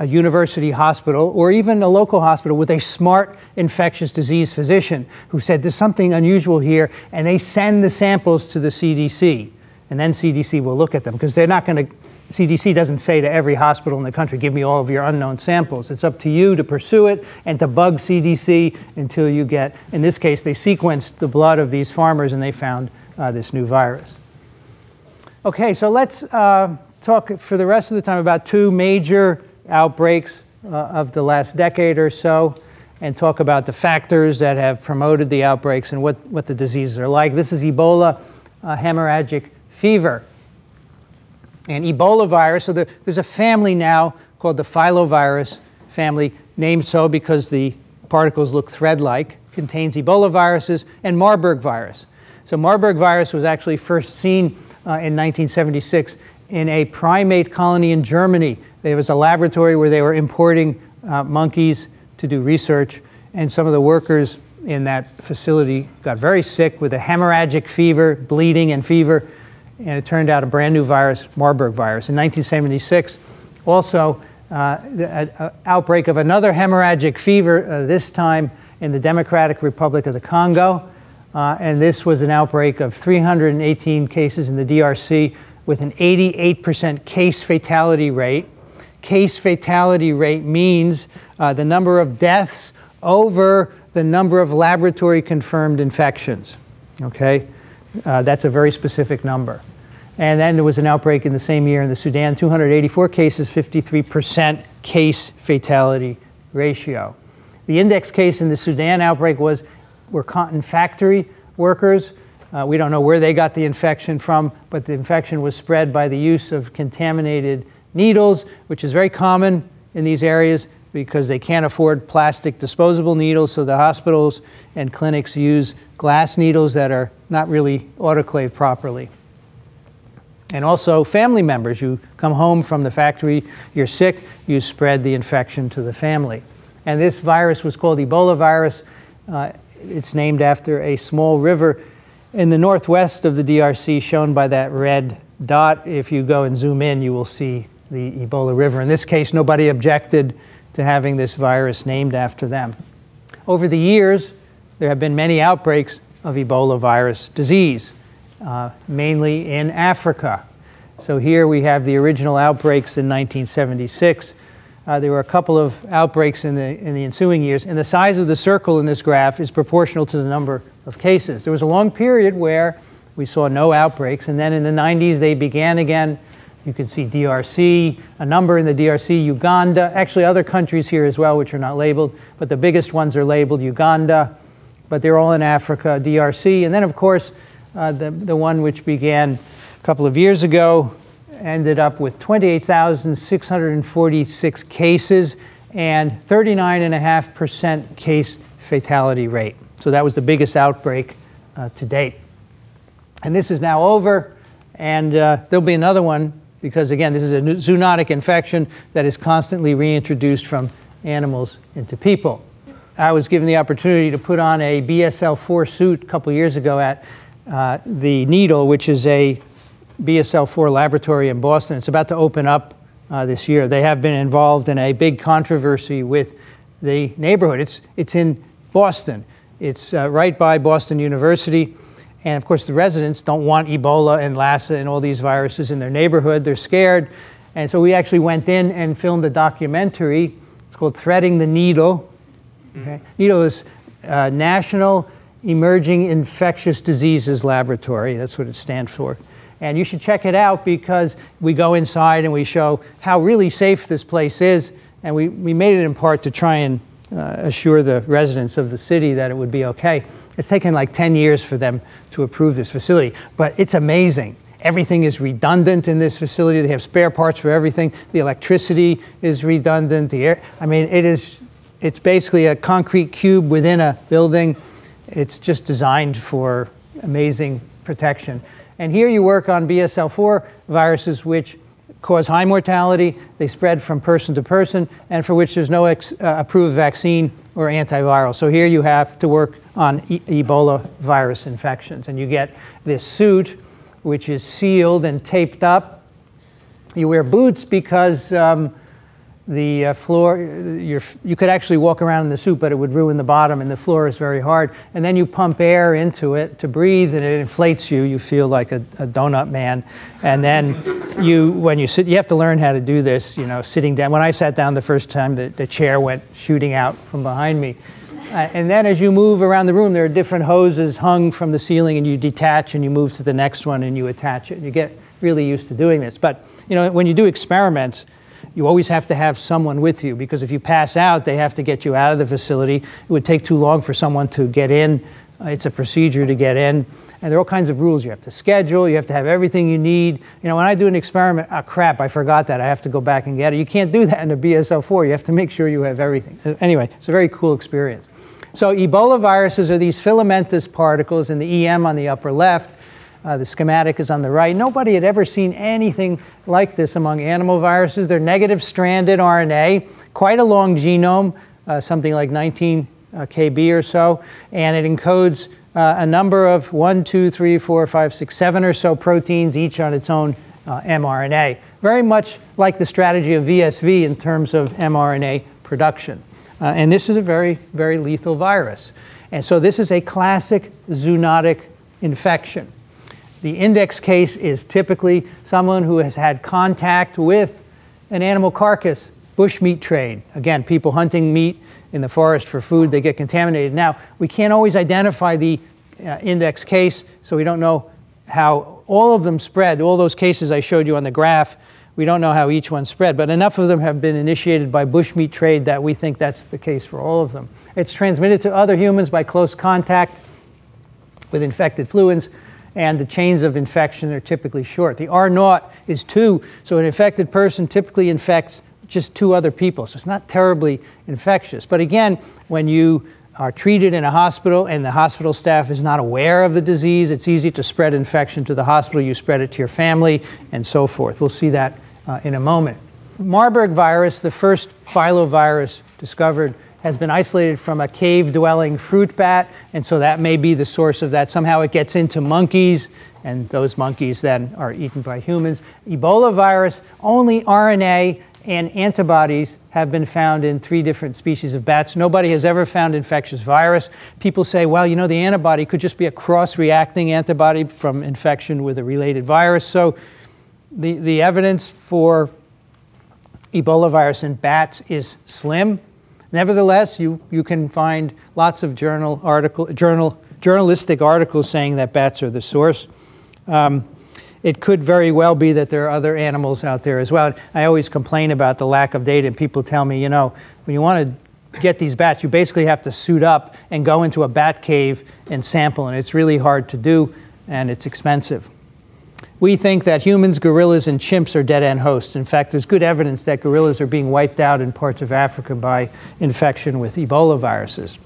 university hospital or even a local hospital with a smart infectious disease physician who said there's something unusual here, and they send the samples to the CDC. And then CDC will look at them, because they're not going to, CDC doesn't say to every hospital in the country, give me all of your unknown samples. It's up to you to pursue it and to bug CDC until you get, in this case, they sequenced the blood of these farmers and they found this new virus. Okay, so let's talk for the rest of the time about two major outbreaks of the last decade or so, and talk about the factors that have promoted the outbreaks and what the diseases are like. This is Ebola hemorrhagic fever. And Ebola virus, so there's a family now called the filovirus family, named so because the particles look thread-like, contains Ebola viruses and Marburg virus. So Marburg virus was actually first seen in 1976 in a primate colony in Germany. There was a laboratory where they were importing monkeys to do research, and some of the workers in that facility got very sick with a hemorrhagic fever, bleeding and fever. And it turned out a brand new virus, Marburg virus. In 1976, also an outbreak of another hemorrhagic fever, this time in the Democratic Republic of the Congo. And this was an outbreak of 318 cases in the DRC with an 88% case fatality rate. Case fatality rate means the number of deaths over the number of laboratory confirmed infections, okay? That's a very specific number. And then there was an outbreak in the same year in the Sudan, 284 cases, 53% case fatality ratio. The index case in the Sudan outbreak were cotton factory workers. We don't know where they got the infection from, but the infection was spread by the use of contaminated needles, which is very common in these areas because they can't afford plastic disposable needles, so the hospitals and clinics use glass needles that are not really autoclaved properly. And also family members. You come home from the factory, you're sick, you spread the infection to the family. And this virus was called Ebola virus. It's named after a small river in the northwest of the DRC, shown by that red dot. If you go and zoom in, you will see the Ebola River. In this case, nobody objected to having this virus named after them. Over the years, there have been many outbreaks of Ebola virus disease, mainly in Africa. So here we have the original outbreaks in 1976. There were a couple of outbreaks in the ensuing years, and the size of the circle in this graph is proportional to the number of cases. There was a long period where we saw no outbreaks, and then in the 90s they began again. You can see DRC, a number in the DRC, Uganda, actually other countries here as well, which are not labeled, but the biggest ones are labeled, Uganda, but they're all in Africa, DRC. And then of course, the one which began a couple of years ago ended up with 28,646 cases and 39.5% case fatality rate. So that was the biggest outbreak to date. And this is now over, and there'll be another one, because again, this is a zoonotic infection that is constantly reintroduced from animals into people. I was given the opportunity to put on a BSL-4 suit a couple years ago at the Needle, which is a BSL-4 laboratory in Boston. It's about to open up this year. They have been involved in a big controversy with the neighborhood. It's in Boston. It's right by Boston University. And of course, the residents don't want Ebola and Lassa and all these viruses in their neighborhood. They're scared. And so we actually went in and filmed a documentary. It's called Threading the Needle. Okay. Needle is National Emerging Infectious Diseases Laboratory. That's what it stands for. And you should check it out, because we go inside and we show how really safe this place is. And we made it in part to try and assure the residents of the city that it would be okay. It's taken like 10 years for them to approve this facility, but it's amazing. Everything is redundant in this facility. They have spare parts for everything. The electricity is redundant. The air, I mean, it's basically a concrete cube within a building. It's just designed for amazing protection. And here you work on BSL-4 viruses, which cause high mortality, they spread from person to person, and for which there's no approved vaccine or antiviral. So here you have to work on Ebola virus infections. And you get this suit, which is sealed and taped up. You wear boots because the floor, you could actually walk around in the suit, but it would ruin the bottom, and the floor is very hard. And then you pump air into it to breathe, and it inflates you. You feel like a donut man. And then you, when you sit, you have to learn how to do this, you know, sitting down. When I sat down the first time, the chair went shooting out from behind me. And then as you move around the room, there are different hoses hung from the ceiling, and you detach, and you move to the next one, and you attach it. You get really used to doing this. But you know, when you do experiments, you always have to have someone with you, because if you pass out, they have to get you out of the facility. It would take too long for someone to get in. It's a procedure to get in. And there are all kinds of rules. You have to schedule. You have to have everything you need. You know, when I do an experiment, oh, crap, I forgot that. I have to go back and get it. You can't do that in a BSL-4. You have to make sure you have everything. Anyway, it's a very cool experience. So Ebola viruses are these filamentous particles in the EM on the upper left. The schematic is on the right. Nobody had ever seen anything like this among animal viruses. They're negative-stranded RNA, quite a long genome, something like 19 kb or so, and it encodes a number of 1, 2, 3, 4, 5, 6, 7 or so proteins, each on its own mRNA. Very much like the strategy of VSV in terms of mRNA production. And this is a very, very lethal virus. And so this is a classic zoonotic infection. The index case is typically someone who has had contact with an animal carcass, bushmeat trade. Again, people hunting meat in the forest for food, they get contaminated. Now, we can't always identify the index case, so we don't know how all of them spread. All those cases I showed you on the graph, we don't know how each one spread, but enough of them have been initiated by bushmeat trade that we think that's the case for all of them. It's transmitted to other humans by close contact with infected fluids, and the chains of infection are typically short. The R0 is 2, so an infected person typically infects just 2 other people, so it's not terribly infectious. But again, when you are treated in a hospital and the hospital staff is not aware of the disease, it's easy to spread infection to the hospital. You spread it to your family and so forth. We'll see that in a moment. Marburg virus, the first filovirus discovered, has been isolated from a cave-dwelling fruit bat, and so that may be the source of that. Somehow it gets into monkeys, and those monkeys then are eaten by humans. Ebola virus, only RNA and antibodies have been found in 3 different species of bats. Nobody has ever found infectious virus. People say, well, you know, the antibody could just be a cross-reacting antibody from infection with a related virus. So the evidence for Ebola virus in bats is slim. Nevertheless, you can find lots of journalistic articles saying that bats are the source. It could very well be that there are other animals out there as well. I always complain about the lack of data, and people tell me, you know, when you want to get these bats, you basically have to suit up and go into a bat cave and sample, and it's really hard to do, and it's expensive. We think that humans, gorillas, and chimps are dead-end hosts. In fact, there's good evidence that gorillas are being wiped out in parts of Africa by infection with Ebola viruses.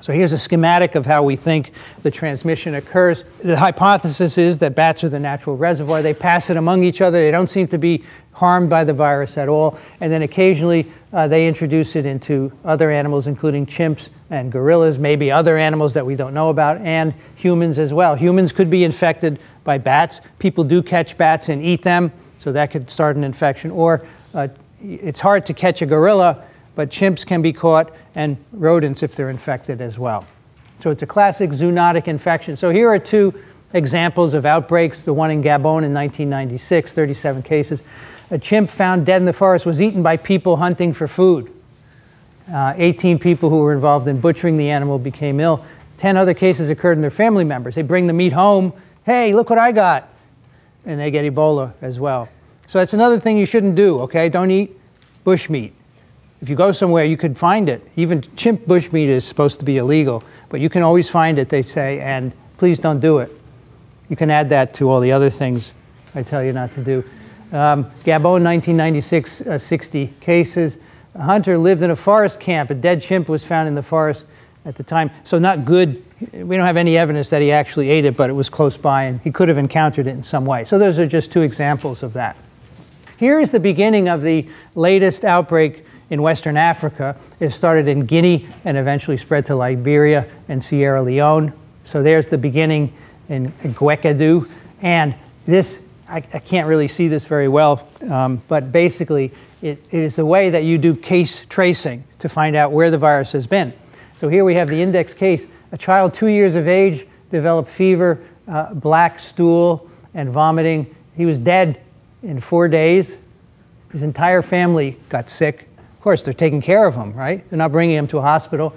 So here's a schematic of how we think the transmission occurs. The hypothesis is that bats are the natural reservoir. They pass it among each other. They don't seem to be harmed by the virus at all. And then occasionally they introduce it into other animals, including chimps and gorillas, maybe other animals that we don't know about, and humans as well. Humans could be infected by bats. People do catch bats and eat them, so that could start an infection. Or it's hard to catch a gorilla, but chimps can be caught, and rodents if they're infected as well. So it's a classic zoonotic infection. So here are 2 examples of outbreaks. The one in Gabon in 1996, 37 cases. A chimp found dead in the forest was eaten by people hunting for food. 18 people who were involved in butchering the animal became ill. 10 other cases occurred in their family members. They bring the meat home. Hey, look what I got. And they get Ebola as well. So that's another thing you shouldn't do, okay? Don't eat bushmeat. If you go somewhere, you could find it. Even chimp bushmeat is supposed to be illegal, but you can always find it, they say, and please don't do it. You can add that to all the other things I tell you not to do. Gabon, 1996, 60 cases. A hunter lived in a forest camp. A dead chimp was found in the forest at the time. So not good. We don't have any evidence that he actually ate it, but it was close by, and he could have encountered it in some way. So those are just 2 examples of that. Here is the beginning of the latest outbreak in Western Africa. It started in Guinea and eventually spread to Liberia and Sierra Leone. So there's the beginning in Guekedou. And this, I can't really see this very well, but basically it is the way that you do case tracing to find out where the virus has been. So here we have the index case. A child 2 years of age developed fever, black stool, and vomiting. He was dead in 4 days. His entire family got sick. Of course, they're taking care of him, right? They're not bringing him to a hospital.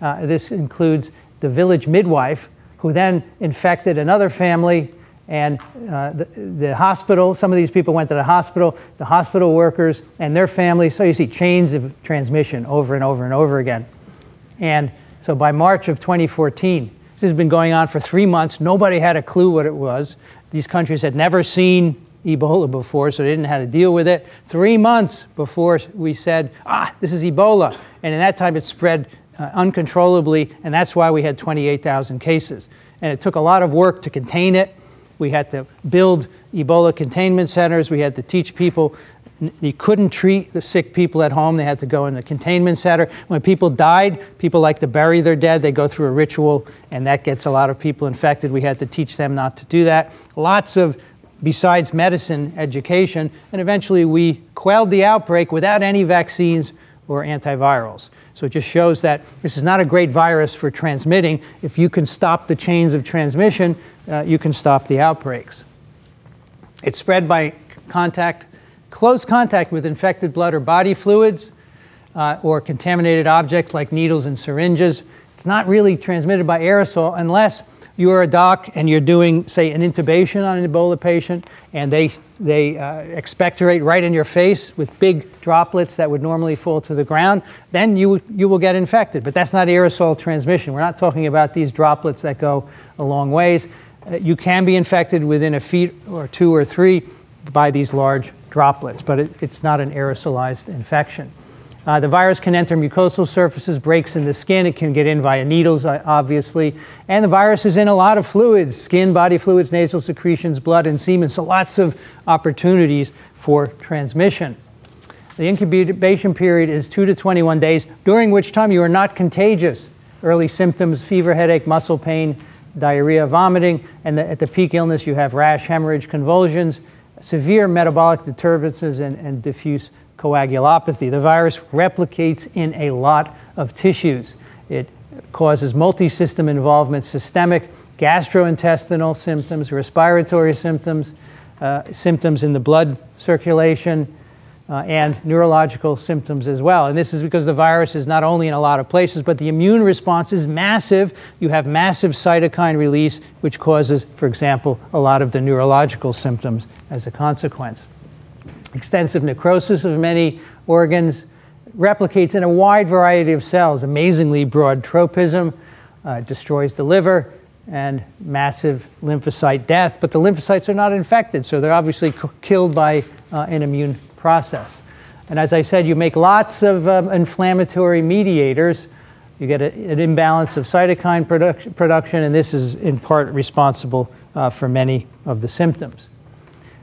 This includes the village midwife, who then infected another family, and the hospital. Some of these people went to the hospital workers and their families. So you see chains of transmission over and over and over again. And so by March of 2014, this has been going on for 3 months. Nobody had a clue what it was. These countries had never seen Ebola before, so they didn't know how to deal with it. 3 months before we said, ah, this is Ebola. And in that time, it spread uncontrollably, and that's why we had 28,000 cases. And it took a lot of work to contain it. We had to build Ebola containment centers. We had to teach people. You couldn't treat the sick people at home. They had to go in the containment center. When people died, people like to bury their dead. They go through a ritual, and that gets a lot of people infected. We had to teach them not to do that. Lots of, besides medicine, education. And eventually, we quelled the outbreak without any vaccines or antivirals. So it just shows that this is not a great virus for transmitting. If you can stop the chains of transmission, you can stop the outbreaks. It's spread by contact, close contact with infected blood or body fluids, or contaminated objects like needles and syringes. It's not really transmitted by aerosol unless you are a doc and you're doing, say, an intubation on an Ebola patient, and they expectorate right in your face with big droplets that would normally fall to the ground. Then you will get infected. But that's not aerosol transmission. We're not talking about these droplets that go a long ways. You can be infected within a feet or two or three by these large droplets, but it's not an aerosolized infection. The virus can enter mucosal surfaces, breaks in the skin. It can get in via needles, obviously. And the virus is in a lot of fluids: skin, body fluids, nasal secretions, blood, and semen. So lots of opportunities for transmission. The incubation period is 2 to 21 days, during which time you are not contagious. Early symptoms: fever, headache, muscle pain, diarrhea, vomiting. And at the peak illness, you have rash, hemorrhage, convulsions, severe metabolic disturbances, and diffuse coagulopathy. The virus replicates in a lot of tissues. It causes multi-system involvement, systemic, gastrointestinal symptoms, respiratory symptoms, symptoms in the blood circulation, and neurological symptoms as well. And this is because the virus is not only in a lot of places, but the immune response is massive. You have massive cytokine release, which causes, for example, a lot of the neurological symptoms as a consequence. Extensive necrosis of many organs, replicates in a wide variety of cells, amazingly broad tropism, destroys the liver, and massive lymphocyte death. But the lymphocytes are not infected, so they're obviously killed by an immune process. And as I said, you make lots of inflammatory mediators. You get an imbalance of cytokine production, and this is in part responsible for many of the symptoms.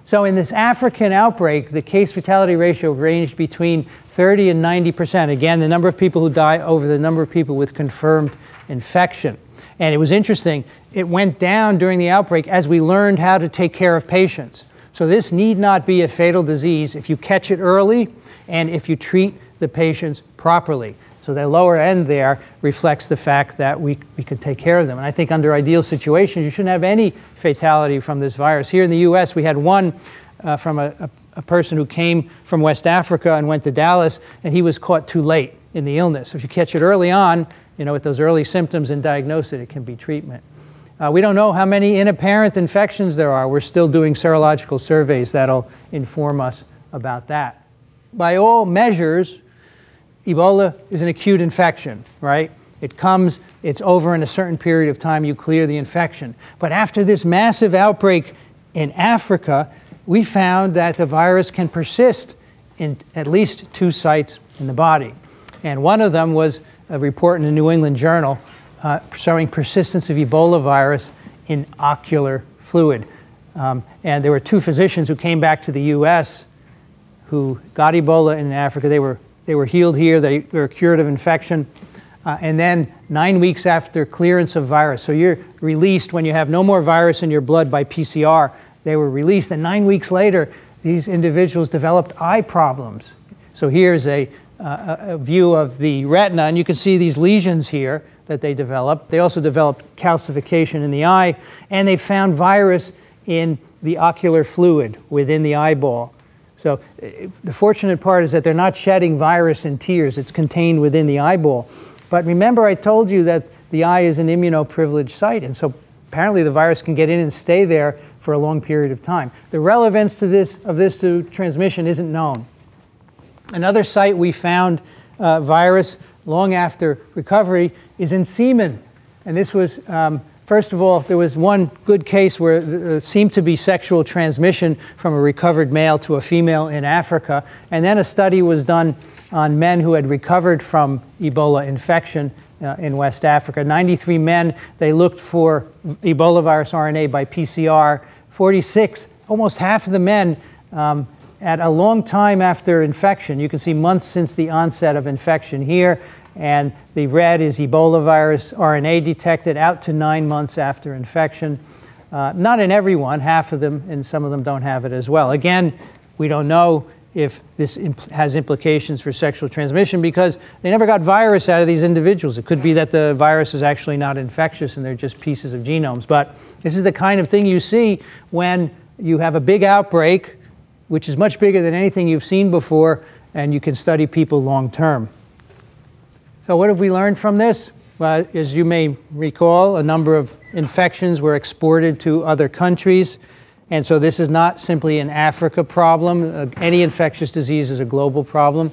So in this African outbreak, the case fatality ratio ranged between 30 and 90%. Again, the number of people who die over the number of people with confirmed infection. And it was interesting. It went down during the outbreak as we learned how to take care of patients. So this need not be a fatal disease if you catch it early and if you treat the patients properly. So the lower end there reflects the fact that we could take care of them. And I think under ideal situations, you shouldn't have any fatality from this virus. Here in the US, we had one from a person who came from West Africa and went to Dallas, and he was caught too late in the illness. If you catch it early on, you know, with those early symptoms and diagnose it, it can be treatment. We don't know how many inapparent infections there are. We're still doing serological surveys that'll inform us about that. By all measures, Ebola is an acute infection, right? It comes, it's over in a certain period of time, you clear the infection. But after this massive outbreak in Africa, we found that the virus can persist in at least two sites in the body. And one of them was a report in the New England Journal showing persistence of Ebola virus in ocular fluid. And there were two physicians who came back to the US who got Ebola in Africa. They were healed here. They were cured of infection. And then 9 weeks after clearance of virus, so you're released when you have no more virus in your blood by PCR, they were released. And 9 weeks later, these individuals developed eye problems. So here's a view of the retina, and you can see these lesions here that they developed. They also developed calcification in the eye, and they found virus in the ocular fluid within the eyeball. So the fortunate part is that they're not shedding virus in tears. It's contained within the eyeball. But remember, I told you that the eye is an immunoprivileged site, and so apparently the virus can get in and stay there for a long period of time. The relevance to this to transmission isn't known. Another site we found virus long after recovery is in semen. And this was, first of all, there was one good case where there seemed to be sexual transmission from a recovered male to a female in Africa. And then a study was done on men who had recovered from Ebola infection in West Africa. 93 men, they looked for Ebola virus RNA by PCR. 46, almost half of the men, at a long time after infection. You can see months since the onset of infection here, and the red is Ebola virus RNA detected out to 9 months after infection. Not in everyone, half of them, and some of them don't have it as well. Again, we don't know if this has implications for sexual transmission because they never got virus out of these individuals. It could be that the virus is actually not infectious and they're just pieces of genomes. But this is the kind of thing you see when you have a big outbreak, which is much bigger than anything you've seen before, and you can study people long term. So what have we learned from this? Well, as you may recall, a number of infections were exported to other countries, and so this is not simply an Africa problem. Any infectious disease is a global problem.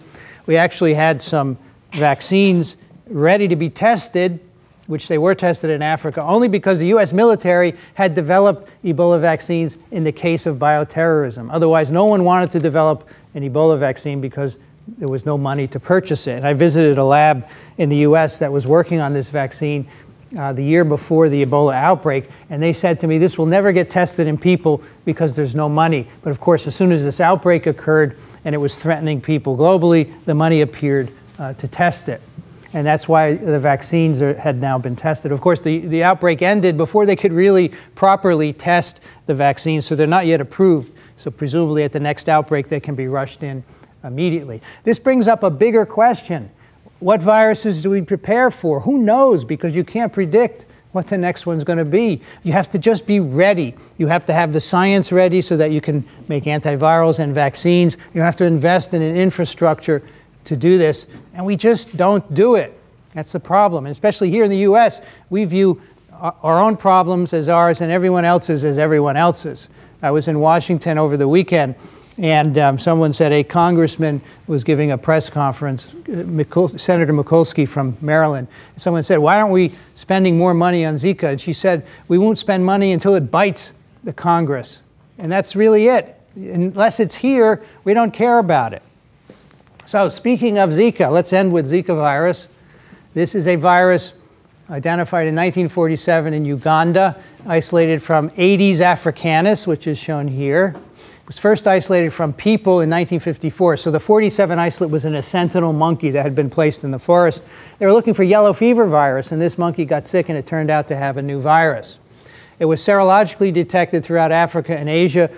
We actually had some vaccines ready to be tested, which they were tested in Africa, only because the US military had developed Ebola vaccines in the case of bioterrorism. Otherwise, no one wanted to develop an Ebola vaccine because there was no money to purchase it. And I visited a lab in the US that was working on this vaccine the year before the Ebola outbreak, and they said to me, this will never get tested in people because there's no money. But of course, as soon as this outbreak occurred and it was threatening people globally, the money appeared to test it. And that's why the vaccines had now been tested. Of course, the outbreak ended before they could really properly test the vaccines, so they're not yet approved. So presumably at the next outbreak, they can be rushed in immediately. This brings up a bigger question. What viruses do we prepare for? Who knows? Because you can't predict what the next one's going to be. You have to just be ready. You have to have the science ready so that you can make antivirals and vaccines. You have to invest in an infrastructure to do this, and we just don't do it. That's the problem. And especially here in the US, we view our own problems as ours and everyone else's as everyone else's. I was in Washington over the weekend, and someone said a congressman was giving a press conference, Senator Mikulski from Maryland. Someone said, why aren't we spending more money on Zika? And she said, we won't spend money until it bites the Congress. And that's really it. Unless it's here, we don't care about it. So speaking of Zika, let's end with Zika virus. This is a virus identified in 1947 in Uganda, isolated from Aedes africanus, which is shown here. It was first isolated from people in 1954. So the 47 isolate was in a sentinel monkey that had been placed in the forest. They were looking for yellow fever virus, and this monkey got sick, and it turned out to have a new virus. It was serologically detected throughout Africa and Asia,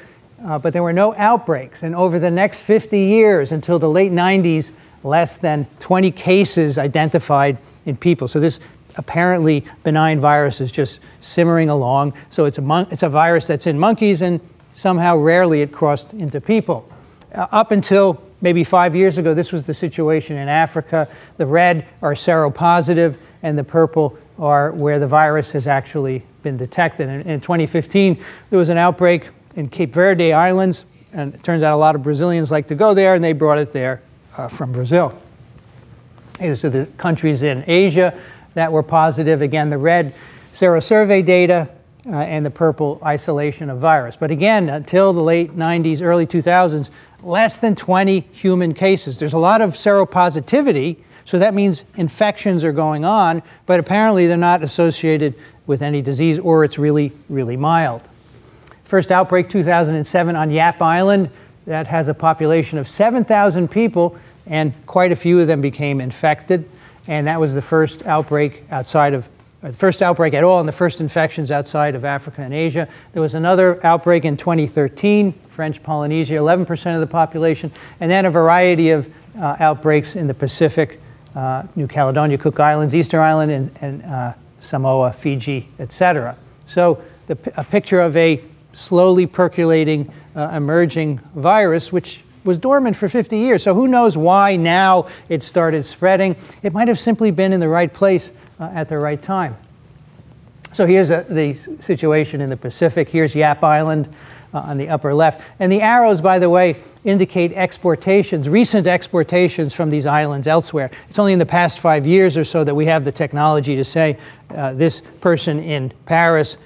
but there were no outbreaks. And over the next 50 years, until the late 90s, less than 20 cases identified in people. So this apparently benign virus is just simmering along. So it's a virus that's in monkeys, and somehow rarely it crossed into people. Up until maybe 5 years ago, this was the situation in Africa. The red are seropositive, and the purple are where the virus has actually been detected. And in 2015, there was an outbreak in Cape Verde Islands, and it turns out a lot of Brazilians like to go there, and they brought it there from Brazil. These are the countries in Asia that were positive. Again, the red serosurvey data and the purple isolation of virus. But again, until the late 90s, early 2000s, less than 20 human cases. There's a lot of seropositivity, so that means infections are going on, but apparently they're not associated with any disease, or it's really, really mild. First outbreak 2007 on Yap Island. that has a population of 7,000 people, and quite a few of them became infected. And that was the first outbreak outside of, or the first outbreak at all, and the first infections outside of Africa and Asia. There was another outbreak in 2013, French Polynesia, 11% of the population, and then a variety of outbreaks in the Pacific, New Caledonia, Cook Islands, Easter Island, and Samoa, Fiji, etc. So a picture of a slowly percolating, emerging virus, which was dormant for 50 years. So who knows why now it started spreading? It might have simply been in the right place at the right time. So here's the situation in the Pacific. Here's Yap Island on the upper left. And the arrows, by the way, indicate exportations, recent exportations from these islands elsewhere. It's only in the past 5 years or so that we have the technology to say this person in Paris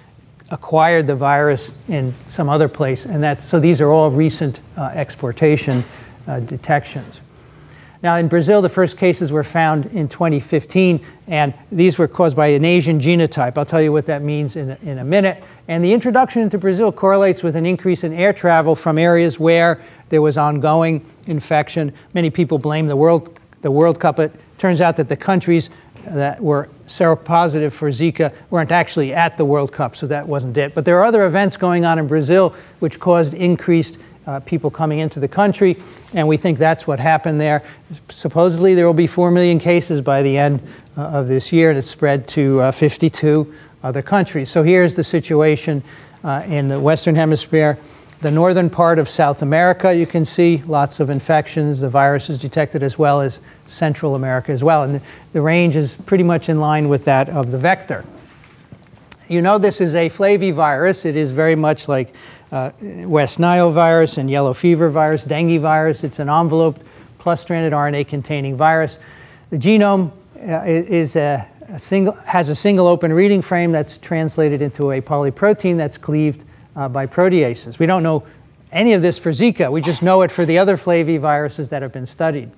acquired the virus in some other place, and that's, so these are all recent exportation detections. Now in Brazil, the first cases were found in 2015, and these were caused by an Asian genotype. I'll tell you what that means in a minute. And the introduction into Brazil correlates with an increase in air travel from areas where there was ongoing infection. Many people blame the World Cup, but it turns out that the countries that were seropositive for Zika weren't actually at the World Cup, so that wasn't it. But there are other events going on in Brazil which caused increased people coming into the country, and we think that's what happened there. Supposedly there will be 4 million cases by the end of this year, and it's spread to 52 other countries. So here's the situation in the Western Hemisphere. The northern part of South America, you can see lots of infections. The virus is detected, as well as Central America as well. And the range is pretty much in line with that of the vector. You know, this is a flavivirus. It is very much like West Nile virus and yellow fever virus, dengue virus. It's an enveloped plus-stranded RNA-containing virus. The genome has a single open reading frame that's translated into a polyprotein that's cleaved by proteases. We don't know any of this for Zika. We just know it for the other flaviviruses that have been studied.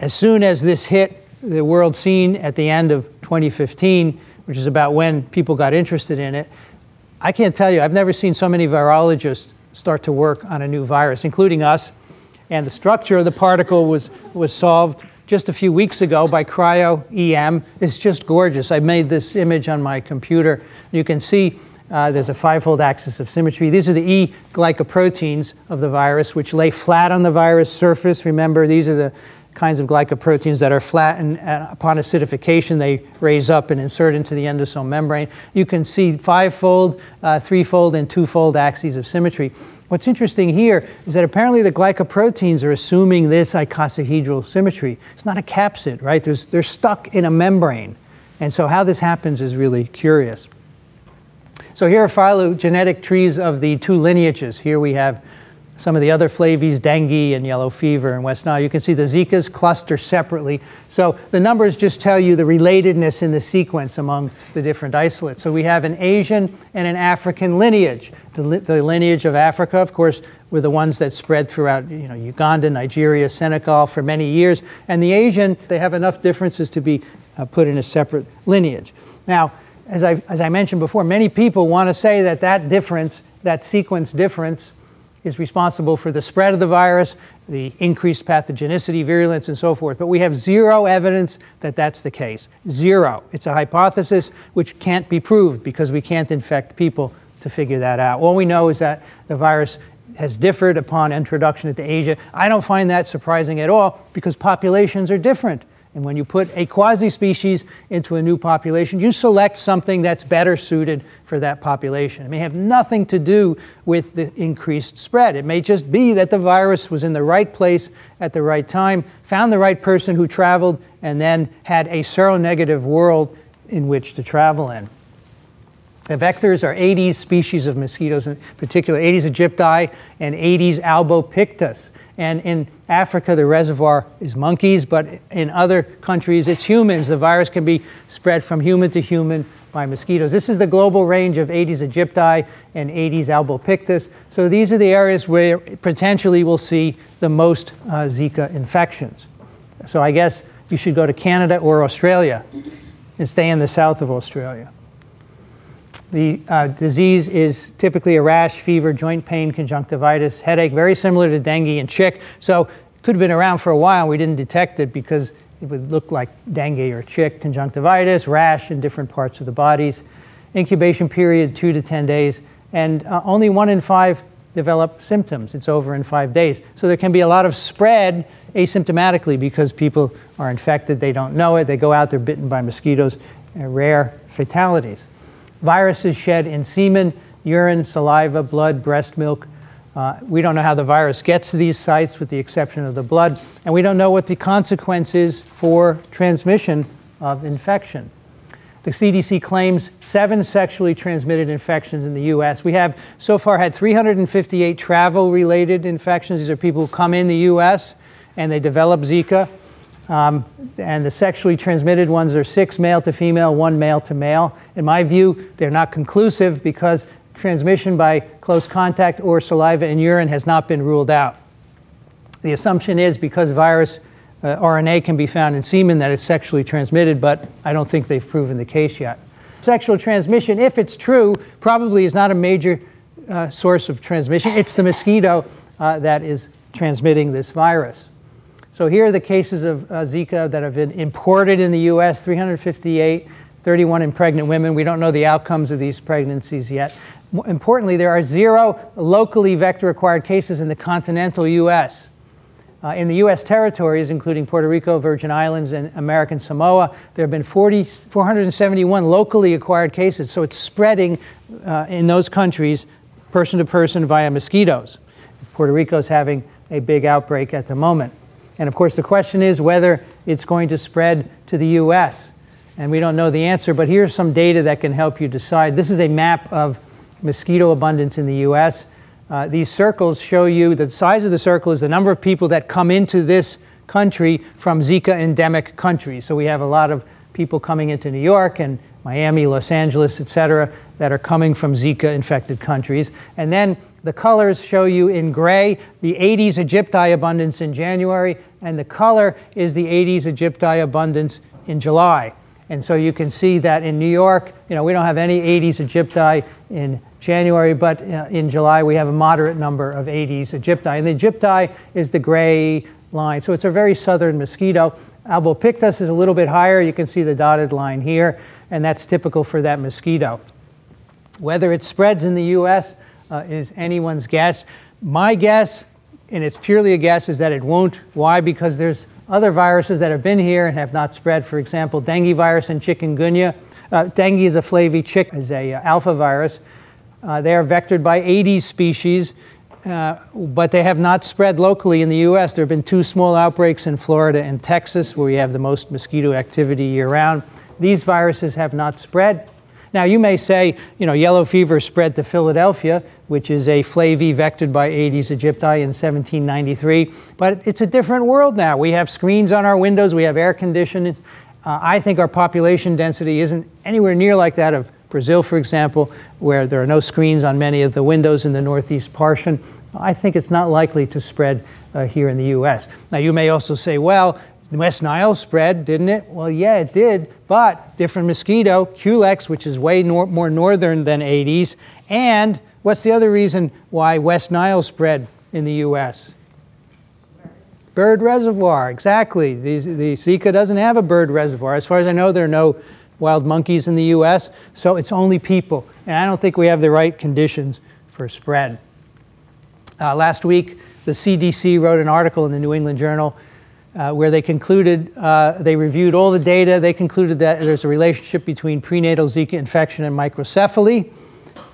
As soon as this hit the world scene at the end of 2015, which is about when people got interested in it, I can't tell you, I've never seen so many virologists start to work on a new virus, including us. And the structure of the particle was solved just a few weeks ago by cryo-EM. It's just gorgeous. I made this image on my computer. You can see there's a 5-fold axis of symmetry. These are the E-glycoproteins of the virus, which lay flat on the virus surface. Remember, these are the kinds of glycoproteins that are flat, and upon acidification, they raise up and insert into the endosome membrane. You can see 5-fold, 3-fold, and 2-fold axes of symmetry. What's interesting here is that apparently the glycoproteins are assuming this icosahedral symmetry. It's not a capsid, right? They're stuck in a membrane. And so how this happens is really curious. So here are phylogenetic trees of the two lineages. Here we have some of the other flavies, dengue and yellow fever and West Nile. You can see the Zika's cluster separately. So the numbers just tell you the relatedness in the sequence among the different isolates. So we have an Asian and an African lineage. The lineage of Africa, of course, were the ones that spread throughout, you know, Uganda, Nigeria, Senegal for many years. And the Asian, they have enough differences to be put in a separate lineage. Now, as I mentioned before, many people want to say that difference, that sequence difference, is responsible for the spread of the virus, the increased pathogenicity, virulence, and so forth. But we have zero evidence that that's the case. Zero. It's a hypothesis which can't be proved because we can't infect people to figure that out. All we know is that the virus has differed upon introduction into Asia. I don't find that surprising at all because populations are different. And when you put a quasi-species into a new population, you select something that's better suited for that population. It may have nothing to do with the increased spread. It may just be that the virus was in the right place at the right time, found the right person who traveled, and then had a seronegative world in which to travel in. The vectors are Aedes species of mosquitoes, in particular Aedes aegypti and Aedes albopictus. And in Africa, the reservoir is monkeys, but in other countries, it's humans. The virus can be spread from human to human by mosquitoes. This is the global range of Aedes aegypti and Aedes albopictus. So these are the areas where potentially we'll see the most Zika infections. So I guess you should go to Canada or Australia and stay in the south of Australia. The disease is typically a rash, fever, joint pain, conjunctivitis, headache, very similar to dengue and chick. So it could have been around for a while. We didn't detect it because it would look like dengue or chick, conjunctivitis, rash in different parts of the bodies. Incubation period, 2 to 10 days. And only 1 in 5 develop symptoms. It's over in 5 days. So there can be a lot of spread asymptomatically because people are infected, they don't know it, they go out, they're bitten by mosquitoes, rare fatalities. Viruses shed in semen, urine, saliva, blood, breast milk. We don't know how the virus gets to these sites with the exception of the blood, and we don't know what the consequence is for transmission of infection. The CDC claims 7 sexually transmitted infections in the US. We have so far had 358 travel-related infections. These are people who come in the US and they develop Zika. And the sexually transmitted ones are 6 male to female, 1 male to male. In my view, they're not conclusive because transmission by close contact or saliva and urine has not been ruled out. The assumption is because virus RNA can be found in semen that it's sexually transmitted, but I don't think they've proven the case yet. Sexual transmission, if it's true, probably is not a major source of transmission. It's the mosquito that is transmitting this virus. So here are the cases of Zika that have been imported in the US, 358, 31 in pregnant women. We don't know the outcomes of these pregnancies yet. Importantly, there are 0 locally vector-acquired cases in the continental US. In the U.S. territories, including Puerto Rico, Virgin Islands, and American Samoa, there have been 471 locally acquired cases. So it's spreading in those countries person to person via mosquitoes. Puerto Rico's having a big outbreak at the moment. And of course, the question is whether it's going to spread to the U.S. And we don't know the answer, but here's some data that can help you decide. This is a map of mosquito abundance in the U.S. These circles show you the size of the circle is the number of people that come into this country from Zika endemic countries. So we have a lot of people coming into New York and Miami, Los Angeles, etc., that are coming from Zika infected countries. And then the colors show you in gray the Aedes aegypti abundance in January, and the color is the Aedes aegypti abundance in July. And so you can see that in New York, you know, we don't have any Aedes aegypti in January, but in July we have a moderate number of Aedes aegypti. And the aegypti is the gray line. So it's a very southern mosquito. Albopictus is a little bit higher. You can see the dotted line here, and that's typical for that mosquito. Whether it spreads in the US is anyone's guess. My guess, and it's purely a guess, is that it won't. Why? Because there's other viruses that have been here and have not spread. For example, dengue virus and chikungunya. Dengue is a flavy, chick is a alpha virus. They are vectored by 80 species, but they have not spread locally in the US. There have been 2 small outbreaks in Florida and Texas, where we have the most mosquito activity year-round. These viruses have not spread. Now, you may say, you know, yellow fever spread to Philadelphia, which is a flavy vectored by Aedes aegypti in 1793, but it's a different world now. We have screens on our windows, we have air conditioning. I think our population density isn't anywhere near like that of Brazil, for example, where there are no screens on many of the windows in the northeast portion. I think it's not likely to spread here in the US. Now, you may also say, well, West Nile spread, didn't it? Well, yeah, it did, but different mosquito, Culex, which is way more northern than Aedes. And what's the other reason why West Nile spread in the US? Bird reservoir, exactly. The Zika doesn't have a bird reservoir. As far as I know, there are no wild monkeys in the US, so it's only people. And I don't think we have the right conditions for spread. Last week, the CDC wrote an article in the New England Journal where they concluded, they reviewed all the data, they concluded that there's a relationship between prenatal Zika infection and microcephaly.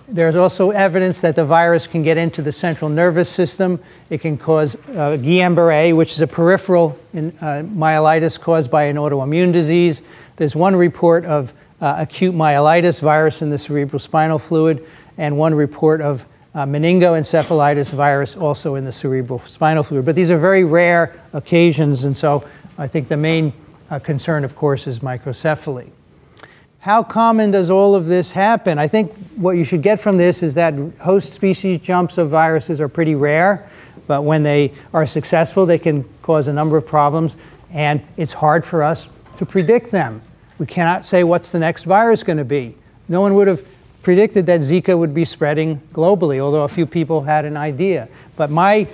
There's also evidence that the virus can get into the central nervous system. It can cause Guillain-Barré, which is a peripheral myelitis caused by an autoimmune disease. There's 1 report of acute myelitis virus in the cerebrospinal fluid, and 1 report of meningoencephalitis virus also in the cerebrospinal fluid. But these are very rare occasions, and so I think the main concern, of course, is microcephaly. How common does all of this happen? I think what you should get from this is that host species jumps of viruses are pretty rare, but when they are successful, they can cause a number of problems, and it's hard for us to predict them. We cannot say what's the next virus going to be. No one would have predicted that Zika would be spreading globally, although a few people had an idea. But my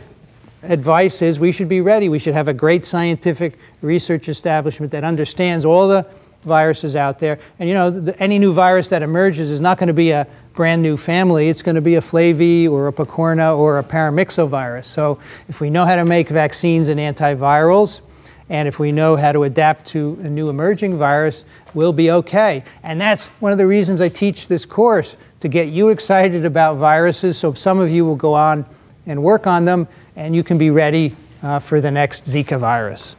advice is we should be ready. We should have a great scientific research establishment that understands all the viruses out there. And you know, any new virus that emerges is not going to be a brand new family. It's going to be a Flavii or a Picorna or a paramyxovirus. So if we know how to make vaccines and antivirals, and if we know how to adapt to a new emerging virus, we'll be okay. And that's one of the reasons I teach this course, to get you excited about viruses so some of you will go on and work on them, and you can be ready for the next Zika virus.